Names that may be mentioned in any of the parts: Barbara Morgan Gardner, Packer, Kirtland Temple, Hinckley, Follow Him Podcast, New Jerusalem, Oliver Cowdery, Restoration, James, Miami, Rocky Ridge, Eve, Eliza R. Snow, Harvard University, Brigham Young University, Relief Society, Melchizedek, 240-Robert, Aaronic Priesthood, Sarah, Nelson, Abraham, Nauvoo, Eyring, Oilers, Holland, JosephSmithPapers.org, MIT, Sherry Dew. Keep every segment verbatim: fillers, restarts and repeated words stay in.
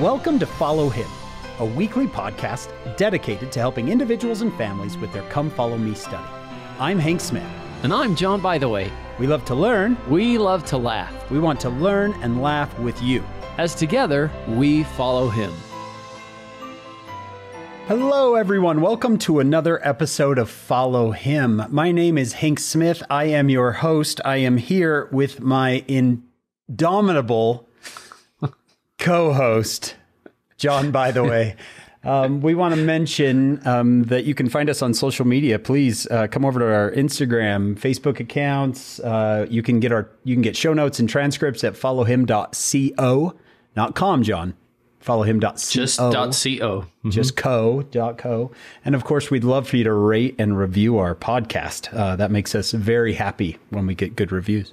Welcome to Follow Him, a weekly podcast dedicated to helping individuals and families with their Come Follow Me study. I'm Hank Smith. And I'm John, by the way. We love to learn. We love to laugh. We want to learn and laugh with you. As together, we follow Him. Hello, everyone. Welcome to another episode of Follow Him. My name is Hank Smith. I am your host. I am here with my indomitable co-host, John, by the way. Um, we want to mention um, that you can find us on social media. Please uh, come over to our Instagram, Facebook accounts. Uh, you can get our you can get show notes and transcripts at follow him dot co. Not com, John. follow him dot co. Just .co. Mm-hmm. Just co dot co. And of course, we'd love for you to rate and review our podcast. Uh, that makes us very happy when we get good reviews.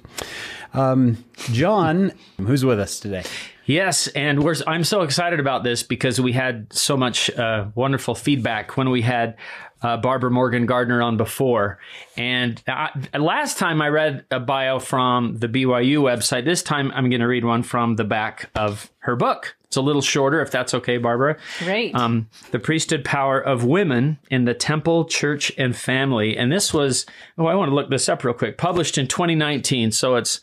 Um, John, who's with us today? Yes, and we're, I'm so excited about this because we had so much uh, wonderful feedback when we had uh, Barbara Morgan Gardner on before. And I, last time I read a bio from the B Y U website. This time I'm going to read one from the back of her book. It's a little shorter, if that's okay, Barbara. Great. Um, the Priesthood Power of Women in the Temple, Church, and Family. And this was, oh, I want to look this up real quick, published in twenty nineteen, so it's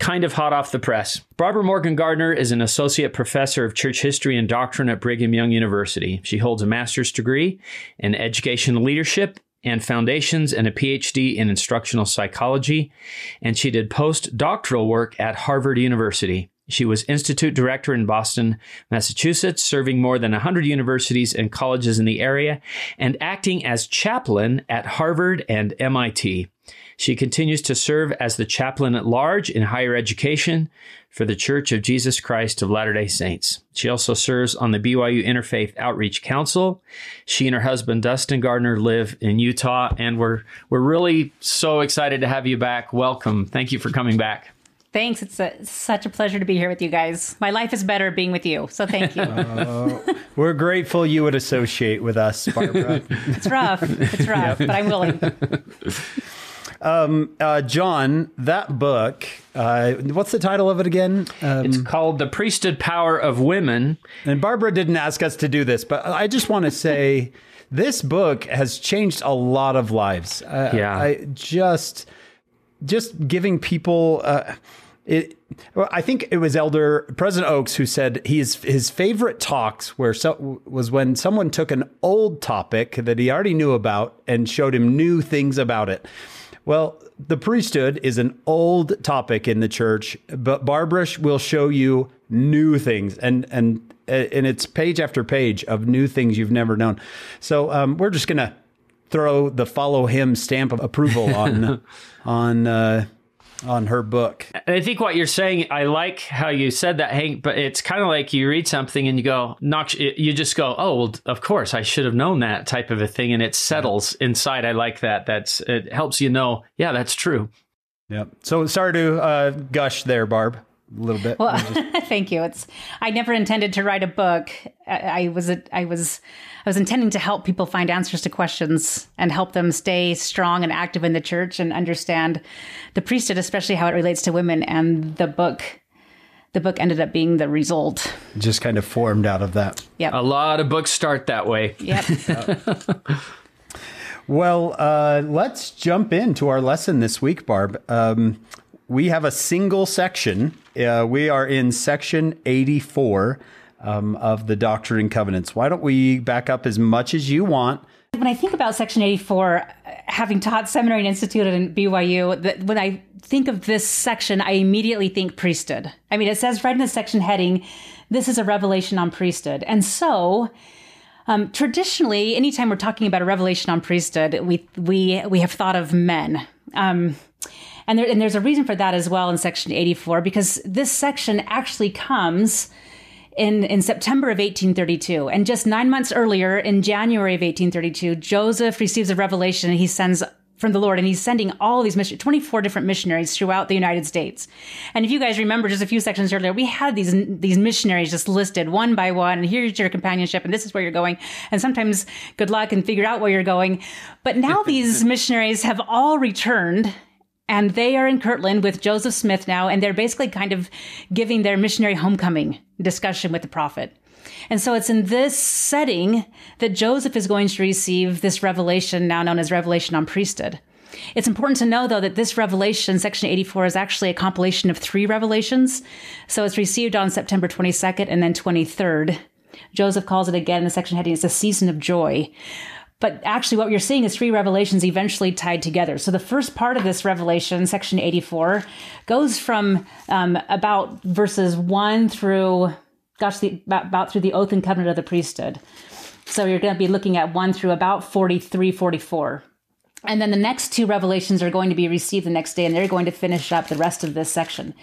kind of hot off the press. Barbara Morgan Gardner is an associate professor of church history and doctrine at Brigham Young University. She holds a master's degree in educational leadership and foundations and a P H D in instructional psychology, and she did postdoctoral work at Harvard University. She was institute director in Boston, Massachusetts, serving more than one hundred universities and colleges in the area, and acting as chaplain at Harvard and M I T. She continues to serve as the chaplain at large in higher education for the Church of Jesus Christ of Latter-day Saints. She also serves on the B Y U Interfaith Outreach Council. She and her husband, Dustin Gardner, live in Utah, and we're we're really so excited to have you back. Welcome. Thank you for coming back. Thanks. It's a, such a pleasure to be here with you guys. My life is better being with you, so thank you. Uh, we're grateful you would associate with us, Barbara. It's rough. It's rough, yep. But I'm willing. Um, uh, John, that book, uh, what's the title of it again? Um, it's called The Priesthood Power of Women. And Barbara didn't ask us to do this, but I just want to say this book has changed a lot of lives. Uh, yeah. I, I just, just giving people... Uh, It, well, I think it was Elder President Oaks who said his his favorite talks where so, was when someone took an old topic that he already knew about and showed him new things about it. Well, the priesthood is an old topic in the church, but Barbara will show you new things, and and and it's page after page of new things you've never known. So um, we're just gonna throw the Follow Him stamp of approval on on. Uh, on her book. And I think what you're saying, I like how you said that, Hank, but it's kind of like you read something and you go, knock, you just go, oh, well, of course, I should have known that type of a thing. And it settles inside. I like that. That's, it helps you know, yeah, that's true. Yeah. So sorry to uh, gush there, Barb, a little bit. Well, just... thank you. It's, I never intended to write a book. I, I was, a, I was, I was intending to help people find answers to questions and help them stay strong and active in the church and understand the priesthood, especially how it relates to women. And the book, the book ended up being the result. Just kind of formed out of that. Yeah. A lot of books start that way. Yep. Well, uh, let's jump into our lesson this week, Barb. Um, we have a single section. Uh, we are in section eighty-four. Um, of the Doctrine and Covenants. Why don't we back up as much as you want? When I think about Section eighty-four, having taught seminary and institute at B Y U, the, when I think of this section, I immediately think priesthood. I mean, it says right in the section heading, this is a revelation on priesthood. And so um, traditionally, anytime we're talking about a revelation on priesthood, we we we have thought of men. Um, and, there, and there's a reason for that as well in Section eighty-four, because this section actually comes... In, in September of eighteen thirty-two, and just nine months earlier, in January of eighteen thirty-two, Joseph receives a revelation and he sends from the Lord, and he's sending all these missionaries, twenty-four different missionaries throughout the United States. And if you guys remember, just a few sections earlier, we had these these missionaries just listed one by one, and here's your companionship, and this is where you're going. And sometimes good luck and figure out where you're going. But now these missionaries have all returned And they are in Kirtland with Joseph Smith now, and they're basically kind of giving their missionary homecoming discussion with the prophet. And so it's in this setting that Joseph is going to receive this revelation now known as Revelation on Priesthood. It's important to know, though, that this revelation, Section eighty-four, is actually a compilation of three revelations. So it's received on September twenty-second and then twenty-third. Joseph calls it again in the section heading, it's a season of joy. But actually what you're seeing is three revelations eventually tied together. So the first part of this revelation, section eighty-four, goes from um, about verses one through, gosh, the, about, about through the oath and covenant of the priesthood. So you're going to be looking at one through about forty-three, forty-four. And then the next two revelations are going to be received the next day, and they're going to finish up the rest of this section.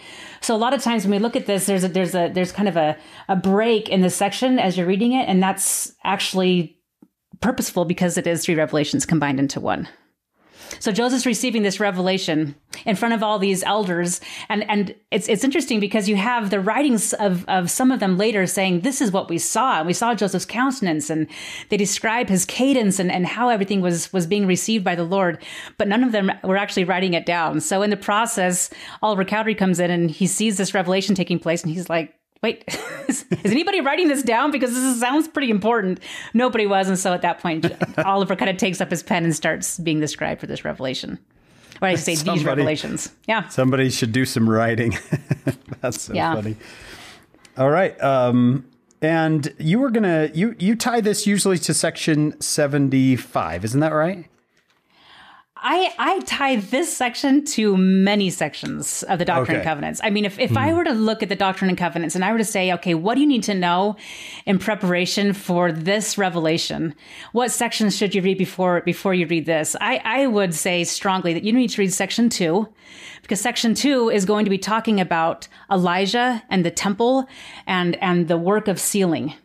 So a lot of times when we look at this, there's a, there's a, there's kind of a, a break in this section as you're reading it. And that's actually purposeful because it is three revelations combined into one. So Joseph's receiving this revelation in front of all these elders. And, and it's, it's interesting because you have the writings of, of some of them later saying, this is what we saw. And we saw Joseph's countenance, and they describe his cadence and, and how everything was, was being received by the Lord. But none of them were actually writing it down. So in the process, Oliver Cowdery comes in and he sees this revelation taking place, and he's like, wait, is, is anybody writing this down? Because this sounds pretty important. Nobody was. And so at that point, Oliver kind of takes up his pen and starts being the scribe for this revelation. Or I say somebody, these revelations. Yeah. Somebody should do some writing. That's so yeah. funny. All right. Um, and you were going to, you, you tie this usually to section seventy-five. Isn't that right? I, I tie this section to many sections of the Doctrine okay. and Covenants. I mean, if, if hmm. I were to look at the Doctrine and Covenants and I were to say, okay, what do you need to know in preparation for this revelation? What sections should you read before before you read this? I, I would say strongly that you need to read section two, because section two is going to be talking about Elijah and the temple and, and the work of sealing.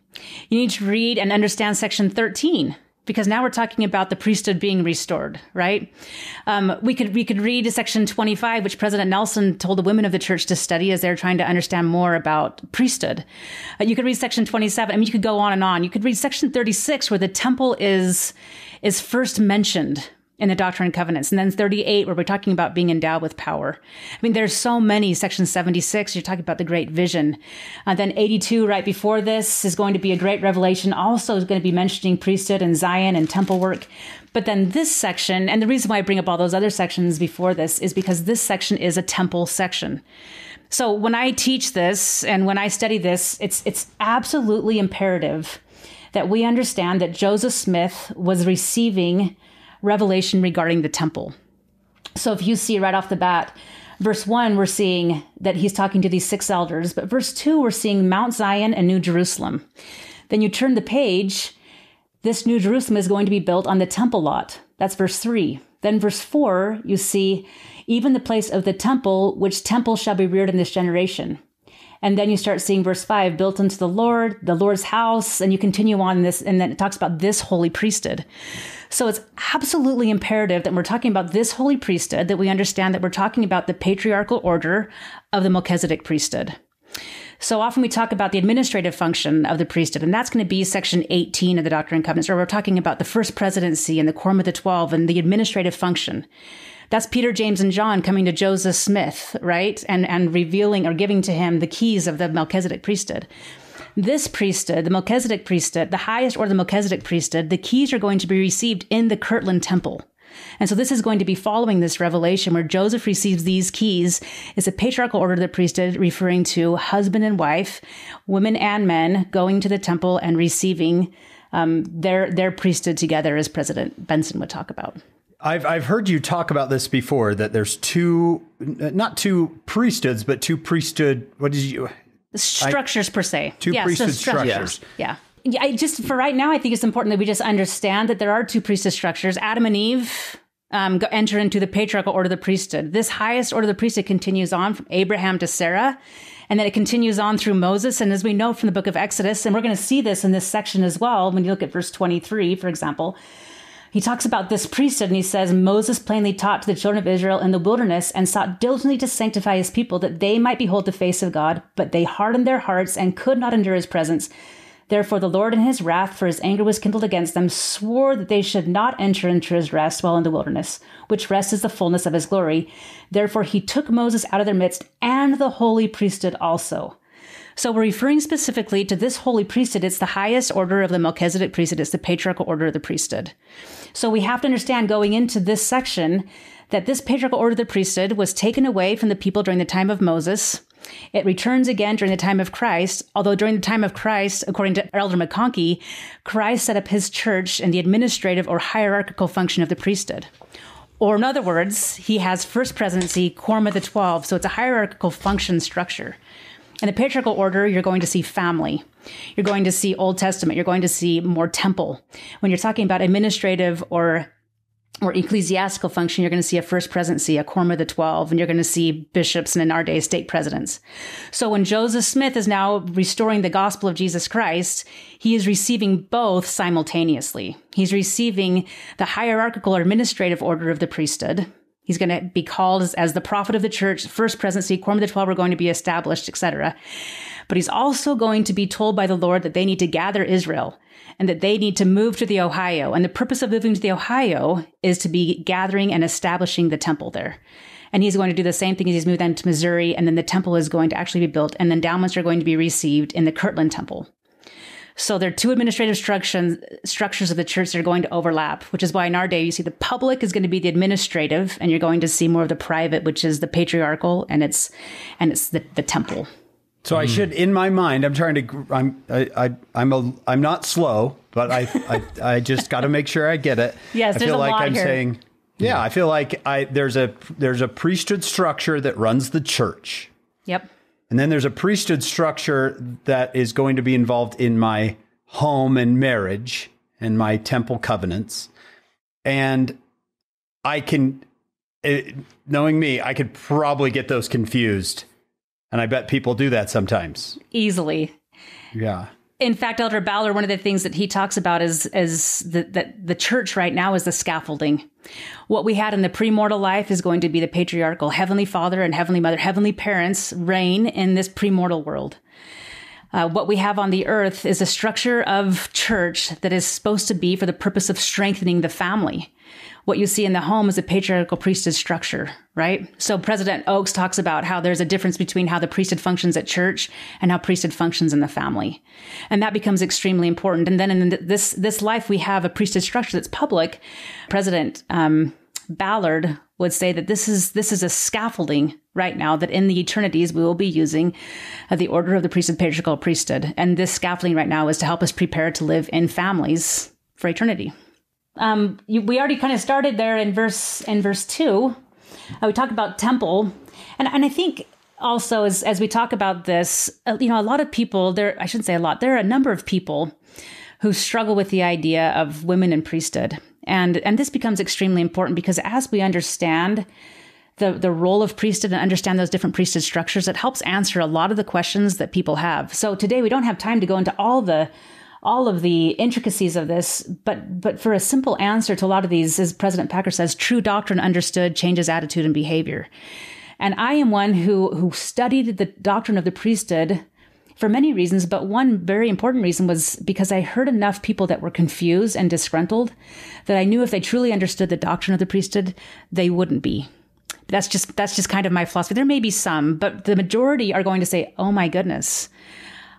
You need to read and understand section thirteen. Because now we're talking about the priesthood being restored, right? Um, we could we could read section twenty-five, which President Nelson told the women of the church to study as they're trying to understand more about priesthood. Uh, you could read section twenty-seven. I mean, you could go on and on. You could read section thirty-six, where the temple is is first mentioned in the Doctrine and Covenants, and then thirty-eight, where we're talking about being endowed with power. I mean, there's so many. Section seventy-six, you're talking about the great vision. Uh, then eighty-two, right before this, is going to be a great revelation. Also is going to be mentioning priesthood and Zion and temple work. But then this section, and the reason why I bring up all those other sections before this is because this section is a temple section. So when I teach this and when I study this, it's it's absolutely imperative that we understand that Joseph Smith was receiving revelation regarding the temple. So if you see right off the bat, verse one, we're seeing that he's talking to these six elders, but verse two, we're seeing Mount Zion and New Jerusalem. Then you turn the page. This New Jerusalem is going to be built on the temple lot. That's verse three. Then verse four, you see even the place of the temple, which temple shall be reared in this generation. And then you start seeing verse five, built unto the Lord, the Lord's house, and you continue on this. And then it talks about this holy priesthood. So it's absolutely imperative that when we're talking about this holy priesthood, that we understand that we're talking about the patriarchal order of the Melchizedek priesthood. So often we talk about the administrative function of the priesthood, and that's going to be section eighteen of the Doctrine and Covenants, where we're talking about the first presidency and the Quorum of the Twelve and the administrative function. That's Peter, James, and John coming to Joseph Smith, right? And, and revealing or giving to him the keys of the Melchizedek priesthood. This priesthood, the Melchizedek priesthood, the highest order of the Melchizedek priesthood, the keys are going to be received in the Kirtland Temple. And so this is going to be following this revelation where Joseph receives these keys. It's a patriarchal order of the priesthood referring to husband and wife, women and men going to the temple and receiving um, their, their priesthood together, as President Benson would talk about. I've I've heard you talk about this before, that there's two, not two priesthoods, but two priesthood, what did you? Structures I, per se. Two yeah, priesthood so stru- structures. Yeah. yeah. I just, for right now, I think it's important that we just understand that there are two priesthood structures. Adam and Eve um, go, enter into the patriarchal order of the priesthood. This highest order of the priesthood continues on from Abraham to Sarah, and then it continues on through Moses. And as we know from the book of Exodus, and we're going to see this in this section as well, when you look at verse twenty-three, for example, he talks about this priesthood and he says, Moses plainly taught to the children of Israel in the wilderness and sought diligently to sanctify his people that they might behold the face of God, but they hardened their hearts and could not endure his presence. Therefore the Lord in his wrath, for his anger was kindled against them, swore that they should not enter into his rest while in the wilderness, which rest is the fullness of his glory. Therefore he took Moses out of their midst, and the holy priesthood also. So we're referring specifically to this holy priesthood. It's the highest order of the Melchizedek priesthood. It's the patriarchal order of the priesthood. So we have to understand going into this section that this patriarchal order of the priesthood was taken away from the people during the time of Moses. It returns again during the time of Christ, although during the time of Christ, according to Elder McConkie, Christ set up his church in the administrative or hierarchical function of the priesthood. Or in other words, he has first presidency, quorum of the twelve, so it's a hierarchical function structure. In the patriarchal order, you're going to see family. You're going to see Old Testament. You're going to see more temple. When you're talking about administrative or or ecclesiastical function, you're going to see a first presidency, a quorum of the twelve, and you're going to see bishops and in our day, state presidents. So when Joseph Smith is now restoring the gospel of Jesus Christ, he is receiving both simultaneously. He's receiving the hierarchical or administrative order of the priesthood. He's going to be called as, as the prophet of the church, first presidency, quorum of the twelve are going to be established, et cetera. But he's also going to be told by the Lord that they need to gather Israel and that they need to move to the Ohio. And the purpose of moving to the Ohio is to be gathering and establishing the temple there. And he's going to do the same thing as he's moved then to Missouri. And then the temple is going to actually be built and the endowments are going to be received in the Kirtland Temple. So there are two administrative structures, structures of the church that are going to overlap, which is why in our day, you see the public is going to be the administrative and you're going to see more of the private, which is the patriarchal and it's and it's the, the temple. So mm. I should, in my mind, I'm trying to, I'm, I, I, I'm, a, I'm not slow, but I, I, I just got to make sure I get it. Yes, I feel like I'm here. saying, yeah, yeah, I feel like I, there's a, there's a priesthood structure that runs the church. Yep. And then there's a priesthood structure that is going to be involved in my home and marriage and my temple covenants. And I can, it, knowing me, I could probably get those confused. And I bet people do that sometimes. Easily. Yeah. In fact, Elder Ballard, one of the things that he talks about is, is that the church right now is the scaffolding. What we had in the premortal life is going to be the patriarchal. Heavenly Father and Heavenly Mother, Heavenly Parents reign in this premortal world. Uh, what we have on the earth is a structure of church that is supposed to be for the purpose of strengthening the family. What you see in the home is a patriarchal priesthood structure, right? So President Oaks talks about how there's a difference between how the priesthood functions at church and how priesthood functions in the family. And that becomes extremely important. And then in this this life, we have a priesthood structure that's public. President um, Ballard would say that this is this is a scaffolding right now, that in the eternities, we will be using uh, the order of the priesthood, patriarchal priesthood. And this scaffolding right now is to help us prepare to live in families for eternity. Um, you, we already kind of started there in verse in verse two. Uh, we talked about temple, and and I think also as as we talk about this, uh, you know, a lot of people there. I shouldn't say a lot. There are a number of people who struggle with the idea of women in priesthood, and and this becomes extremely important because as we understand the the role of priesthood and understand those different priesthood structures, it helps answer a lot of the questions that people have. So today we don't have time to go into all the. all of the intricacies of this, but but for a simple answer to a lot of these, as President Packer says, true doctrine understood changes attitude and behavior. And I am one who who studied the doctrine of the priesthood for many reasons, but one very important reason was because I heard enough people that were confused and disgruntled that I knew if they truly understood the doctrine of the priesthood, they wouldn't be. That's just that's just kind of my philosophy. There may be some, but the majority are going to say, oh my goodness,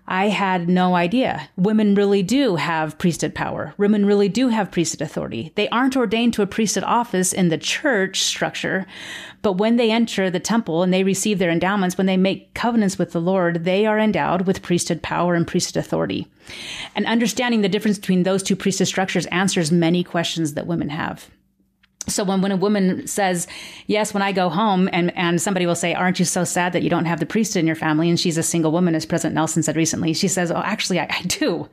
I had no idea. Women really do have priesthood power. Women really do have priesthood authority. They aren't ordained to a priesthood office in the church structure, but when they enter the temple and they receive their endowments, when they make covenants with the Lord, they are endowed with priesthood power and priesthood authority. And understanding the difference between those two priesthood structures answers many questions that women have. So when, when a woman says, yes, when I go home, and, and somebody will say, aren't you so sad that you don't have the priesthood in your family? And she's a single woman, as President Nelson said recently. She says, oh, actually, I, I do.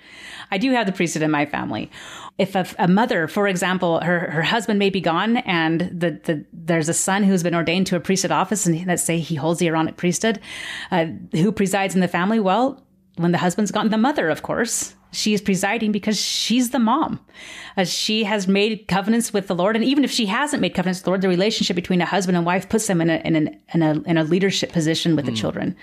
I do have the priesthood in my family. If a, a mother, for example, her, her husband may be gone and the, the, there's a son who's been ordained to a priesthood office, and let's say he holds the Aaronic priesthood, uh, who presides in the family? Well, when the husband's gone, the mother, of course, she is presiding because she's the mom. Uh, she has made covenants with the Lord. And even if she hasn't made covenants with the Lord, the relationship between a husband and wife puts them in a, in an, in a, in a leadership position with mm. the children.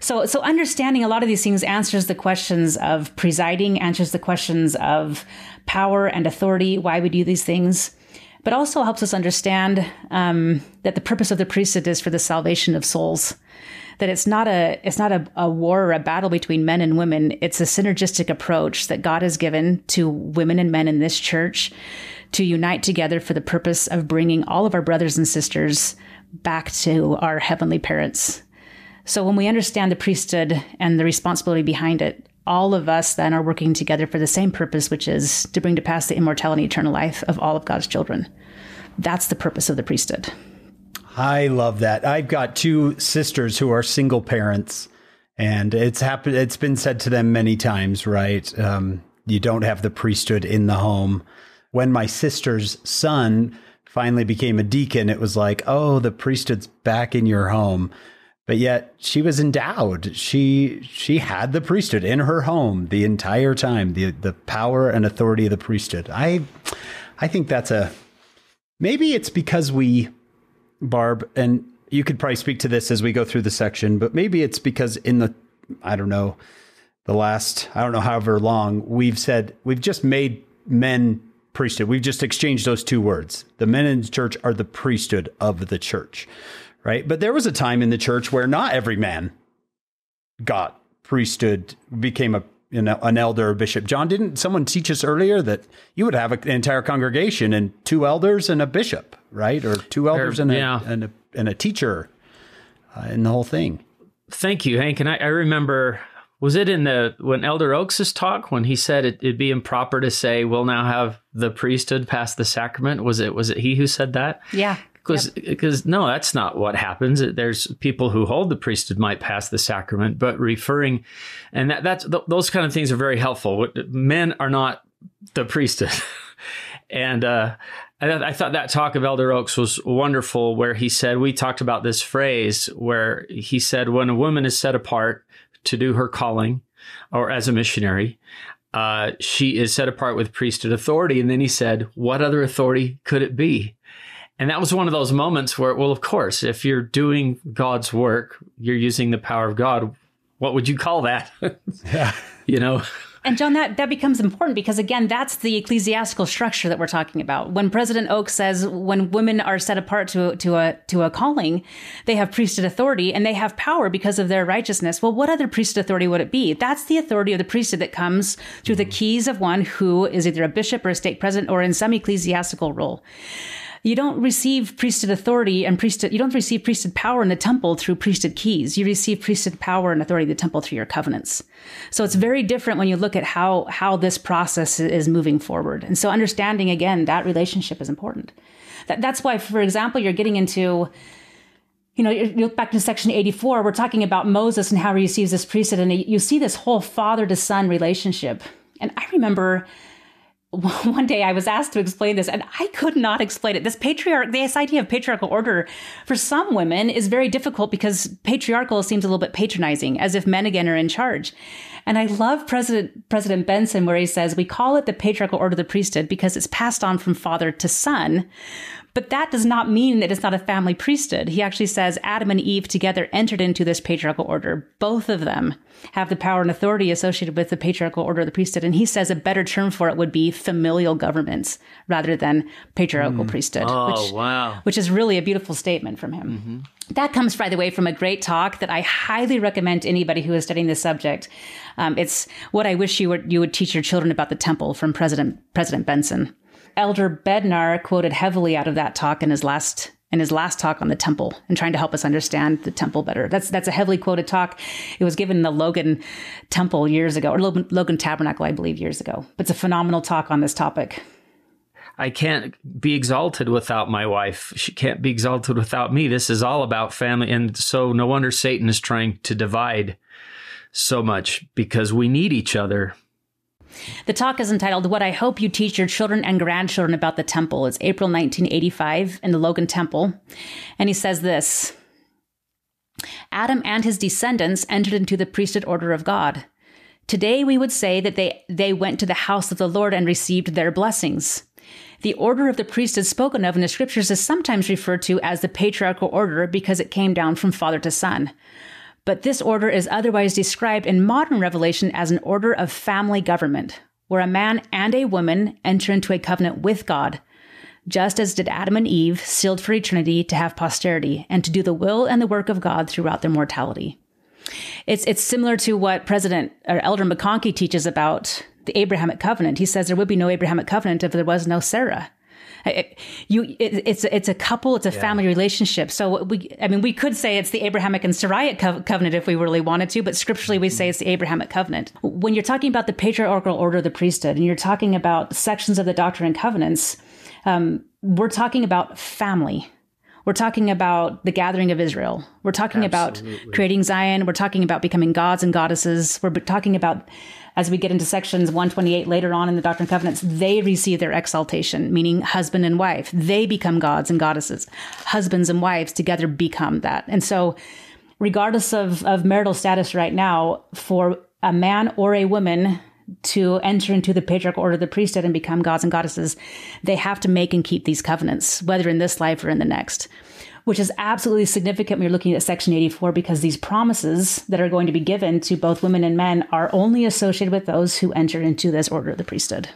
So, so understanding a lot of these things answers the questions of presiding, answers the questions of power and authority, why we do these things, but also helps us understand um, that the purpose of the priesthood is for the salvation of souls. That it's not a it's not a, a war or a battle between men and women. It's a synergistic approach that God has given to women and men in this church to unite together for the purpose of bringing all of our brothers and sisters back to our heavenly parents. So when we understand the priesthood and the responsibility behind it, all of us then are working together for the same purpose, which is to bring to pass the immortal and eternal life of all of God's children. That's the purpose of the priesthood. I love that. I've got two sisters who are single parents, and it's happened. It's been said to them many times, right? Um, you don't have the priesthood in the home. When my sister's son finally became a deacon, it was like, oh, the priesthood's back in your home. But yet she was endowed. She she had the priesthood in her home the entire time, the the power and authority of the priesthood. I I think that's a maybe it's because we, Barb, and you could probably speak to this as we go through the section, but maybe it's because in the, I don't know, the last, I don't know, however long, we've said, we've just made men priesthood. We've just exchanged those two words. The men in the church are the priesthood of the church, right? But there was a time in the church where not every man got priesthood, became a, you know, an elder or bishop. John, didn't someone teach us earlier that you would have an entire congregation and two elders and a bishop, right? Or two elders or, and, a, yeah. and, a, and a teacher uh, and the whole thing. Thank you, Hank. And I, I remember, was it in the, when Elder Oaks' talk, when he said it, it'd be improper to say, we'll now have the priesthood pass the sacrament? Was it, was it he who said that? Yeah. Because, yep. no, that's not what happens. There's people who hold the priesthood might pass the sacrament, but referring, and that that's th- those kind of things are very helpful. Men are not the priesthood. and uh, I, th- I thought that talk of Elder Oaks was wonderful, where he said, we talked about this phrase where he said, when a woman is set apart to do her calling or as a missionary, uh, she is set apart with priesthood authority. And then he said, what other authority could it be? And that was one of those moments where, well, of course, if you're doing God's work, you're using the power of God. What would you call that? Yeah. You know? And John, that, that becomes important because, again, that's the ecclesiastical structure that we're talking about. When President Oak says when women are set apart to, to, a, to a calling, they have priesthood authority and they have power because of their righteousness. Well, what other priesthood authority would it be? That's the authority of the priesthood that comes through the keys of one who is either a bishop or a state president or in some ecclesiastical role. You don't receive priesthood authority and priesthood, you don't receive priesthood power in the temple through priesthood keys. You receive priesthood power and authority in the temple through your covenants. So it's very different when you look at how, how this process is moving forward. And so understanding, again, that relationship is important. That, that's why, for example, you're getting into, you know, you look back to section eighty-four, we're talking about Moses and how he receives this priesthood. And you see this whole father to son relationship. And I remember one day I was asked to explain this and I could not explain it. This patriarch, this idea of patriarchal order for some women is very difficult because patriarchal seems a little bit patronizing, as if men again are in charge. And I love President President Benson, where he says, we call it the patriarchal order of the priesthood because it's passed on from father to son. But that does not mean that it's not a family priesthood. He actually says Adam and Eve together entered into this patriarchal order. Both of them have the power and authority associated with the patriarchal order of the priesthood. And he says a better term for it would be familial governments rather than patriarchal mm. priesthood. Oh, which, wow. Which is really a beautiful statement from him. Mm-hmm. That comes, by the way, from a great talk that I highly recommend to anybody who is studying this subject. Um, it's What I Wish You Would, you would Teach Your Children About the Temple from President President Benson. Elder Bednar quoted heavily out of that talk in his last in his last talk on the temple and trying to help us understand the temple better. That's that's a heavily quoted talk. It was given in the Logan Temple years ago, or Logan, Logan Tabernacle, I believe, years ago. But it's a phenomenal talk on this topic. I can't be exalted without my wife. She can't be exalted without me. This is all about family. And so no wonder Satan is trying to divide so much because we need each other. The talk is entitled, What I Hope You Teach Your Children and Grandchildren About the Temple. It's April nineteen eighty-five in the Logan Temple. And he says this, Adam and his descendants entered into the priesthood order of God. Today we would say that they, they went to the house of the Lord and received their blessings. The order of the priesthood spoken of in the scriptures is sometimes referred to as the patriarchal order because it came down from father to son. but this order is otherwise described in modern Revelation as an order of family government, where a man and a woman enter into a covenant with God, just as did Adam and Eve, sealed for eternity to have posterity and to do the will and the work of God throughout their mortality. It's it's similar to what President or Elder McConkie teaches about the Abrahamic covenant. He says there would be no Abrahamic covenant if there was no Sarah. It, you, it, it's it's a couple, it's a yeah. family relationship. So we, I mean, we could say it's the Abrahamic and Saraic co- covenant if we really wanted to, but scripturally we mm-hmm. say it's the Abrahamic covenant. When you're talking about the patriarchal order of the priesthood, and you're talking about sections of the Doctrine and Covenants, um, we're talking about family. We're talking about the gathering of Israel. We're talking Absolutely. about creating Zion. We're talking about becoming gods and goddesses. We're talking about, as we get into sections one twenty-eight later on in the Doctrine and Covenants, they receive their exaltation, meaning husband and wife. They become gods and goddesses. Husbands and wives together become that. And so regardless of, of marital status right now, for a man or a woman to enter into the patriarchal order of the priesthood and become gods and goddesses, they have to make and keep these covenants, whether in this life or in the next, which is absolutely significant when you're looking at Section eighty-four, because these promises that are going to be given to both women and men are only associated with those who enter into this order of the priesthood.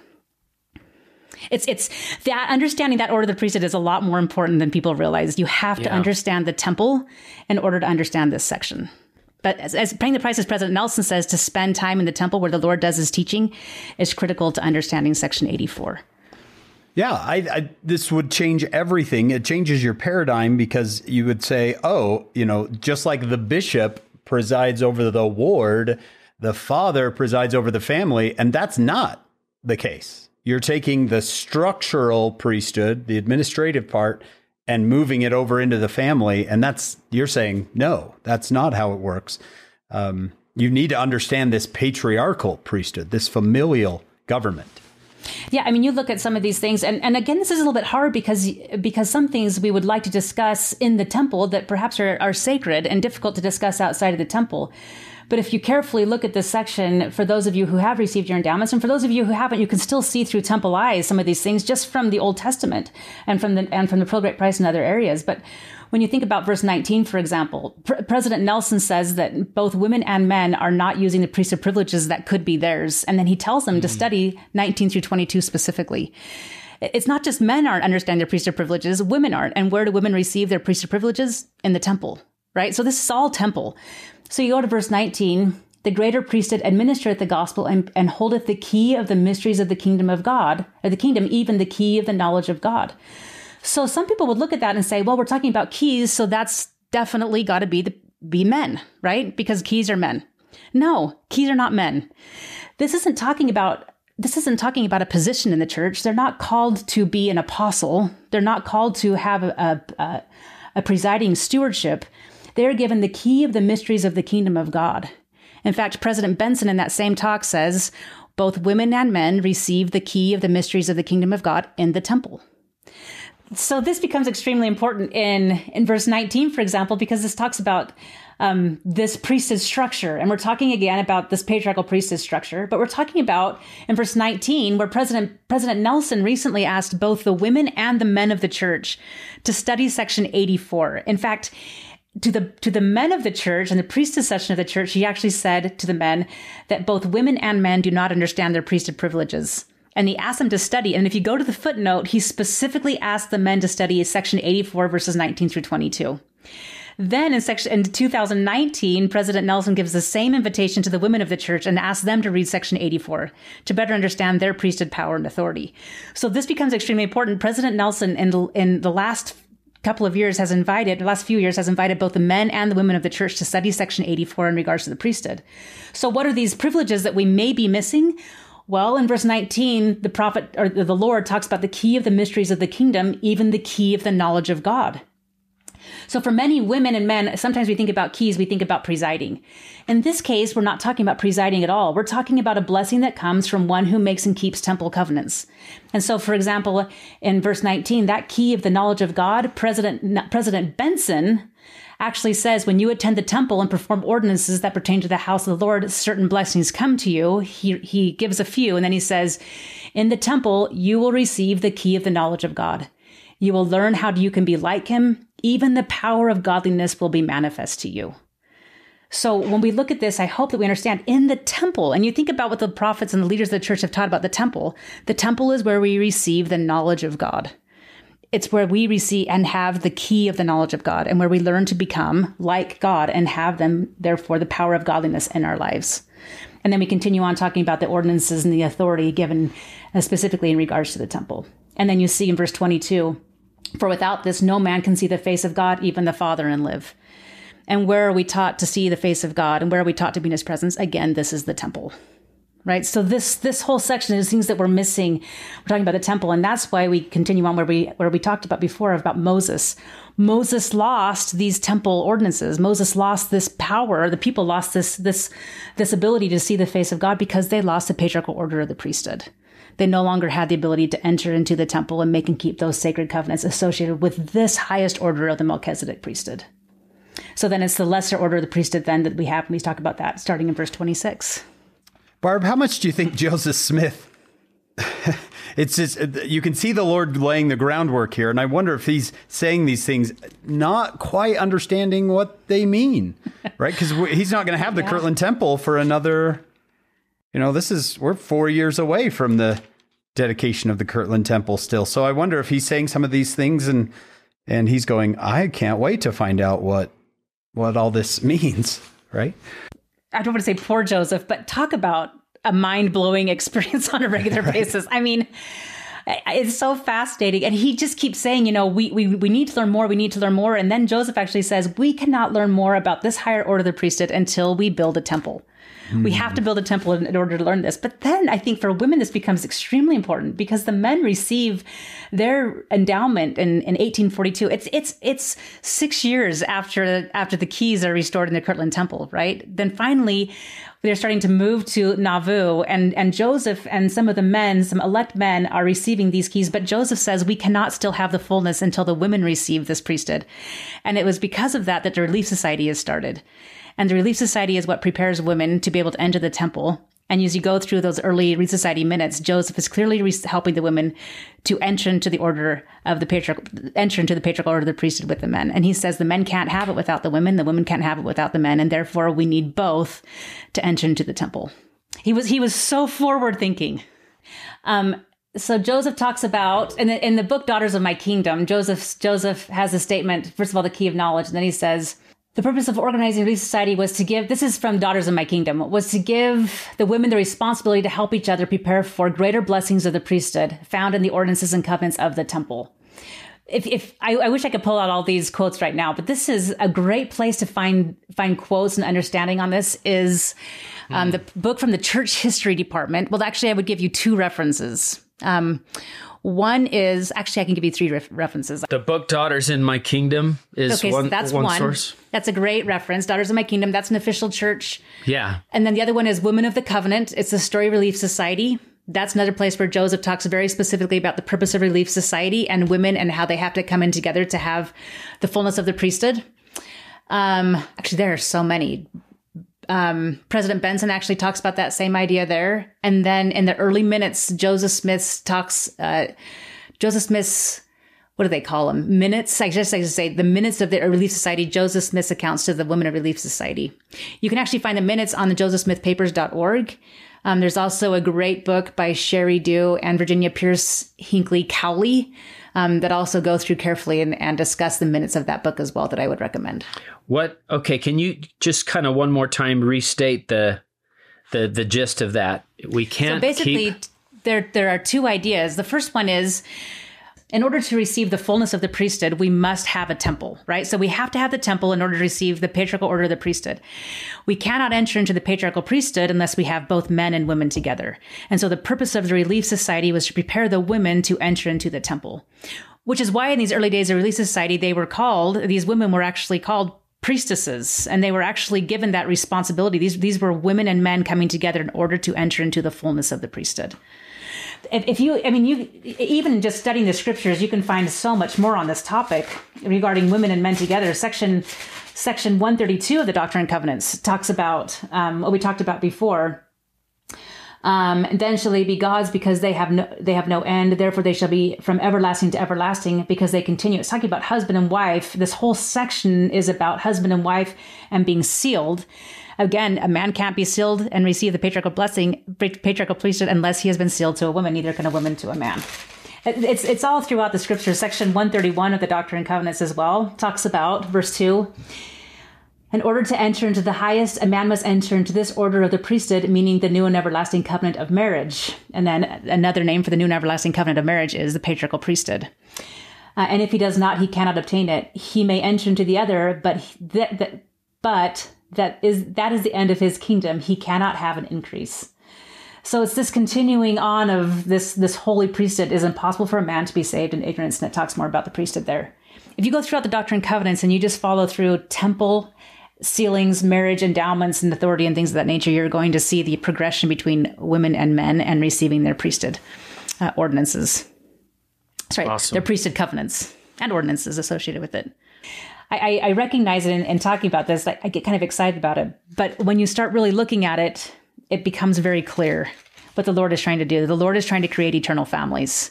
It's it's that understanding that order of the priesthood is a lot more important than people realize. You have to yeah. understand the temple in order to understand this section. But as, as paying the price, as President Nelson says, to spend time in the temple where the Lord does his teaching is critical to understanding Section eighty-four. Yeah, I, I, this would change everything. It changes your paradigm, because you would say, oh, you know, just like the bishop presides over the ward, the father presides over the family. And that's not the case. You're taking the structural priesthood, the administrative part, and moving it over into the family. And that's, you're saying, no, that's not how it works. Um, you need to understand this patriarchal priesthood, this familial government. Yeah, I mean, you look at some of these things, and, and again, this is a little bit hard because because some things we would like to discuss in the temple that perhaps are, are sacred and difficult to discuss outside of the temple. But if you carefully look at this section, for those of you who have received your endowments, and for those of you who haven't, you can still see through temple eyes some of these things just from the Old Testament and from the and from the Pearl Great Price and other areas. But when you think about verse nineteen, for example, Pr- President Nelson says that both women and men are not using the priesthood privileges that could be theirs. And then he tells them mm-hmm. to study nineteen through twenty-two specifically. It's not just men aren't understanding their priesthood privileges, women aren't. And where do women receive their priesthood privileges? In the temple, right? So this is all temple. So you go to verse nineteen, the greater priesthood administereth the gospel and, and holdeth the key of the mysteries of the kingdom of God, or the kingdom, even the key of the knowledge of God. So some people would look at that and say, well, we're talking about keys, so that's definitely got to be the, be men, right? Because keys are men. No, keys are not men. This isn't talking about This isn't talking about a position in the church. They're not called to be an apostle. They're not called to have a, a, a presiding stewardship. They're given the key of the mysteries of the kingdom of God. In fact, President Benson in that same talk says, both women and men receive the key of the mysteries of the kingdom of God in the temple. So this becomes extremely important in, in verse nineteen, for example, because this talks about um, this priesthood structure. And we're talking again about this patriarchal priesthood structure, but we're talking about in verse nineteen, where President, President Nelson recently asked both the women and the men of the church to study section eighty-four. In fact, to the to the men of the church and the priesthood section of the church, he actually said to the men that both women and men do not understand their priesthood privileges. And he asked them to study. And if you go to the footnote, he specifically asked the men to study section eighty-four, verses nineteen through twenty-two. Then in section in two thousand nineteen, President Nelson gives the same invitation to the women of the church and asks them to read section eighty-four to better understand their priesthood power and authority. So this becomes extremely important. President Nelson in the, in the last couple of years has invited, the last few years has invited both the men and the women of the church to study section eighty-four in regards to the priesthood. So what are these privileges that we may be missing? Well, in verse nineteen, the prophet or the Lord talks about the key of the mysteries of the kingdom, even the key of the knowledge of God. So for many women and men, sometimes we think about keys, we think about presiding. In this case, we're not talking about presiding at all. We're talking about a blessing that comes from one who makes and keeps temple covenants. And so, for example, in verse nineteen, that key of the knowledge of God, President, President Benson actually says, when you attend the temple and perform ordinances that pertain to the house of the Lord, certain blessings come to you. He, he gives a few, and then he says, in the temple, you will receive the key of the knowledge of God. You will learn how you can be like him. Even the power of godliness will be manifest to you. So when we look at this, I hope that we understand in the temple, and you think about what the prophets and the leaders of the church have taught about the temple, the temple is where we receive the knowledge of God. It's where we receive and have the key of the knowledge of God, and where we learn to become like God and have them, therefore, the power of godliness in our lives. And then we continue on talking about the ordinances and the authority given uh, specifically in regards to the temple. And then you see in verse twenty-two, for without this, no man can see the face of God, even the Father, and live. And where are we taught to see the face of God? And where are we taught to be in his presence? Again, this is the temple, right? So this this whole section is things that we're missing. We're talking about the temple. And that's why we continue on where we where we talked about before about Moses. Moses lost these temple ordinances. Moses lost this power. The people lost this this this ability to see the face of God because they lost the patriarchal order of the priesthood. They no longer had the ability to enter into the temple and make and keep those sacred covenants associated with this highest order of the Melchizedek priesthood. So then it's the lesser order of the priesthood then that we have, and we talk about that starting in verse twenty-six. Barb, how much do you think Joseph Smith, it's just, you can see the Lord laying the groundwork here, and I wonder if he's saying these things, not quite understanding what they mean, right? Because he's not going to have the yeah. Kirtland Temple for another, you know, this is, we're four years away from the dedication of the Kirtland Temple still. So I wonder if he's saying some of these things, and and he's going, I can't wait to find out what what all this means, right? I don't want to say poor Joseph, but talk about a mind-blowing experience on a regular right. basis. I mean, it's so fascinating. And he just keeps saying, you know, we, we we need to learn more. We need to learn more. And then Joseph actually says, we cannot learn more about this higher order of the priesthood until we build a temple. Mm. We have to build a temple in, in order to learn this. But then I think for women, this becomes extremely important because the men receive their endowment in, in eighteen forty-two. It's it's it's six years after after the keys are restored in the Kirtland Temple, right? Then finally, they're starting to move to Nauvoo, and, and Joseph and some of the men, some elect men, are receiving these keys. But Joseph says we cannot still have the fullness until the women receive this priesthood. And it was because of that that the Relief Society is started. And the Relief Society is what prepares women to be able to enter the temple. And as you go through those early Relief Society minutes, Joseph is clearly re- helping the women to enter into the order of the patriarch, enter into the patriarchal order of the priesthood with the men. And he says the men can't have it without the women, the women can't have it without the men, and therefore we need both to enter into the temple. He was he was so forward thinking. Um, so Joseph talks about in the, in the book Daughters of My Kingdom, Joseph Joseph has a statement. First of all, the key of knowledge, and then he says, the purpose of organizing Relief Society was to give, this is from Daughters of My Kingdom, was to give the women the responsibility to help each other prepare for greater blessings of the priesthood found in the ordinances and covenants of the temple. If, if I, I wish I could pull out all these quotes right now, but this is a great place to find find quotes and understanding on this is um, mm. the book from the Church History Department. Well, actually, I would give you two references. Um, one is actually I can give you three ref- references. The book Daughters in My Kingdom is okay, one, so that's one, one source. That's a great reference. Daughters in My Kingdom. That's an official church. Yeah. And then the other one is Women of the Covenant. It's the Story Relief Society. That's another place where Joseph talks very specifically about the purpose of Relief Society and women and how they have to come in together to have the fullness of the priesthood. Um, actually, there are so many. Um, President Benson actually talks about that same idea there. And then in the early minutes, Joseph Smith talks, uh, Joseph Smith's, what do they call them? Minutes. I just like to say the minutes of the Relief Society, Joseph Smith's accounts to the Women of Relief Society. You can actually find the minutes on the joseph smith papers dot org. Um, there's also a great book by Sherry Dew and Virginia Pierce Hinckley Cowley um, that also go through carefully and, and discuss the minutes of that book as well that I would recommend. What? Okay. Can you just kind of one more time restate the the the gist of that? We can't. So basically, keep... there there are two ideas. The first one is, in order to receive the fullness of the priesthood, we must have a temple, right? So we have to have the temple in order to receive the patriarchal order of the priesthood. We cannot enter into the patriarchal priesthood unless we have both men and women together. And so the purpose of the Relief Society was to prepare the women to enter into the temple, which is why in these early days of Relief Society, they were called, these women were actually called priestesses, and they were actually given that responsibility. These, these were women and men coming together in order to enter into the fullness of the priesthood. If, if you, I mean, you, even just studying the scriptures, you can find so much more on this topic regarding women and men together. Section, section one thirty-two of the Doctrine and Covenants talks about um, what we talked about before. Um, and then shall they be gods, because they have no they have no end. Therefore they shall be from everlasting to everlasting, because they continue. It's talking about husband and wife. This whole section is about husband and wife and being sealed. Again, a man can't be sealed and receive the patriarchal blessing, patriarchal priesthood, unless he has been sealed to a woman. Neither can a woman to a man. It's it's all throughout the scripture. Section one thirty-one of the Doctrine and Covenants as well talks about verse two. In order to enter into the highest, a man must enter into this order of the priesthood, meaning the new and everlasting covenant of marriage. And then another name for the new and everlasting covenant of marriage is the patriarchal priesthood. Uh, and if he does not, he cannot obtain it. He may enter into the other, but that th- but that is that is the end of his kingdom. He cannot have an increase. So it's this continuing on of this this holy priesthood. It is impossible for a man to be saved in ignorance, and it talks more about the priesthood there. If you go throughout the Doctrine and Covenants and you just follow through temple, sealings, marriage, endowments, and authority and things of that nature, you're going to see the progression between women and men and receiving their priesthood uh, ordinances. Sorry, awesome. Their priesthood covenants and ordinances associated with it. I, I, I recognize it in, in talking about this. Like, I get kind of excited about it. But when you start really looking at it, it becomes very clear what the Lord is trying to do. The Lord is trying to create eternal families.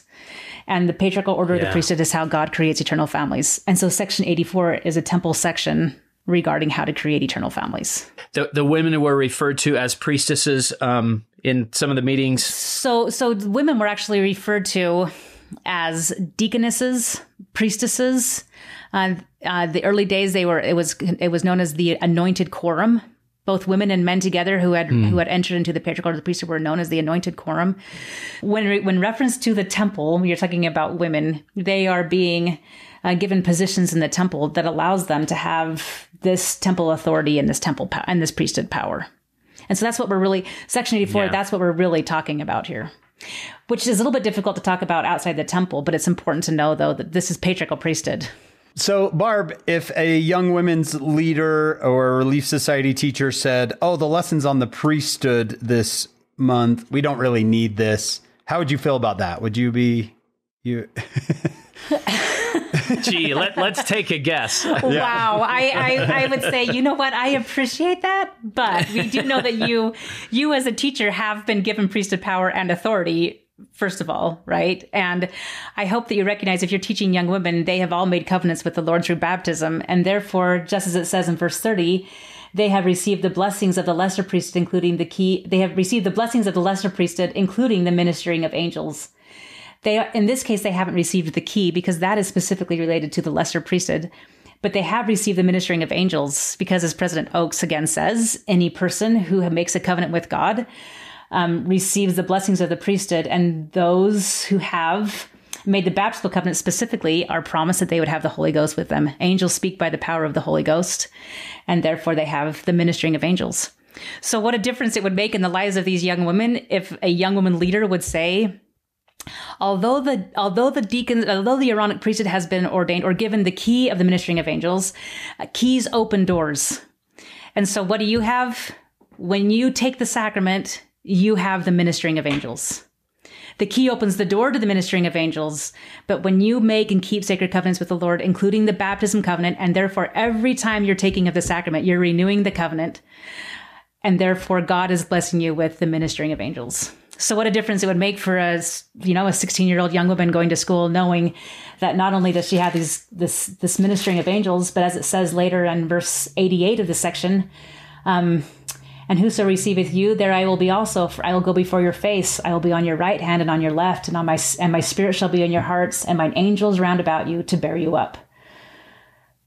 And the patriarchal order yeah. of the priesthood is how God creates eternal families. And so section eighty-four is a temple section regarding how to create eternal families. The the women were referred to as priestesses um, in some of the meetings. So so women were actually referred to as deaconesses, priestesses. Uh, uh, the early days they were it was it was known as the anointed quorum. Both women and men together who had mm. who had entered into the patriarchal order of the priesthood were known as the anointed quorum. When re- when reference to the temple, when you're talking about women, they are being uh, given positions in the temple that allows them to have this temple authority and this temple po- and this priesthood power. And so that's what we're really section eighty-four. Yeah. That's what we're really talking about here, which is a little bit difficult to talk about outside the temple. But it's important to know, though, that this is patriarchal priesthood. So, Barb, if a young women's leader or Relief Society teacher said, oh, the lessons on the priesthood this month, we don't really need this, how would you feel about that? Would you be... you? Gee, let, let's take a guess. Wow. Yeah. I, I, I would say, you know what? I appreciate that. But we do know that you, you as a teacher have been given priesthood power and authority. First of all, right? And I hope that you recognize if you're teaching young women, they have all made covenants with the Lord through baptism. And therefore, just as it says in verse thirty, they have received the blessings of the lesser priesthood, including the key. They have received the blessings of the lesser priesthood, including the ministering of angels. They, in this case, they haven't received the key because that is specifically related to the lesser priesthood. But they have received the ministering of angels because, as President Oaks again says, any person who makes a covenant with God Um, receives the blessings of the priesthood, and those who have made the baptismal covenant specifically are promised that they would have the Holy Ghost with them. Angels speak by the power of the Holy Ghost, and therefore they have the ministering of angels. So what a difference it would make in the lives of these young women if a young woman leader would say, although the although the deacons, although the Aaronic priesthood has been ordained or given the key of the ministering of angels, uh, keys open doors. And so what do you have? When you take the sacrament, you have the ministering of angels. The key opens the door to the ministering of angels. But when you make and keep sacred covenants with the Lord, including the baptism covenant, and therefore every time you're taking of the sacrament, you're renewing the covenant. And therefore God is blessing you with the ministering of angels. So what a difference it would make for a, you know, a sixteen-year-old young woman going to school, knowing that not only does she have these, this, this ministering of angels, but as it says later in verse eighty-eight of this section, um, and whoso receiveth you, there I will be also. For I will go before your face. I will be on your right hand and on your left, and on my and my spirit shall be in your hearts, and mine angels round about you to bear you up.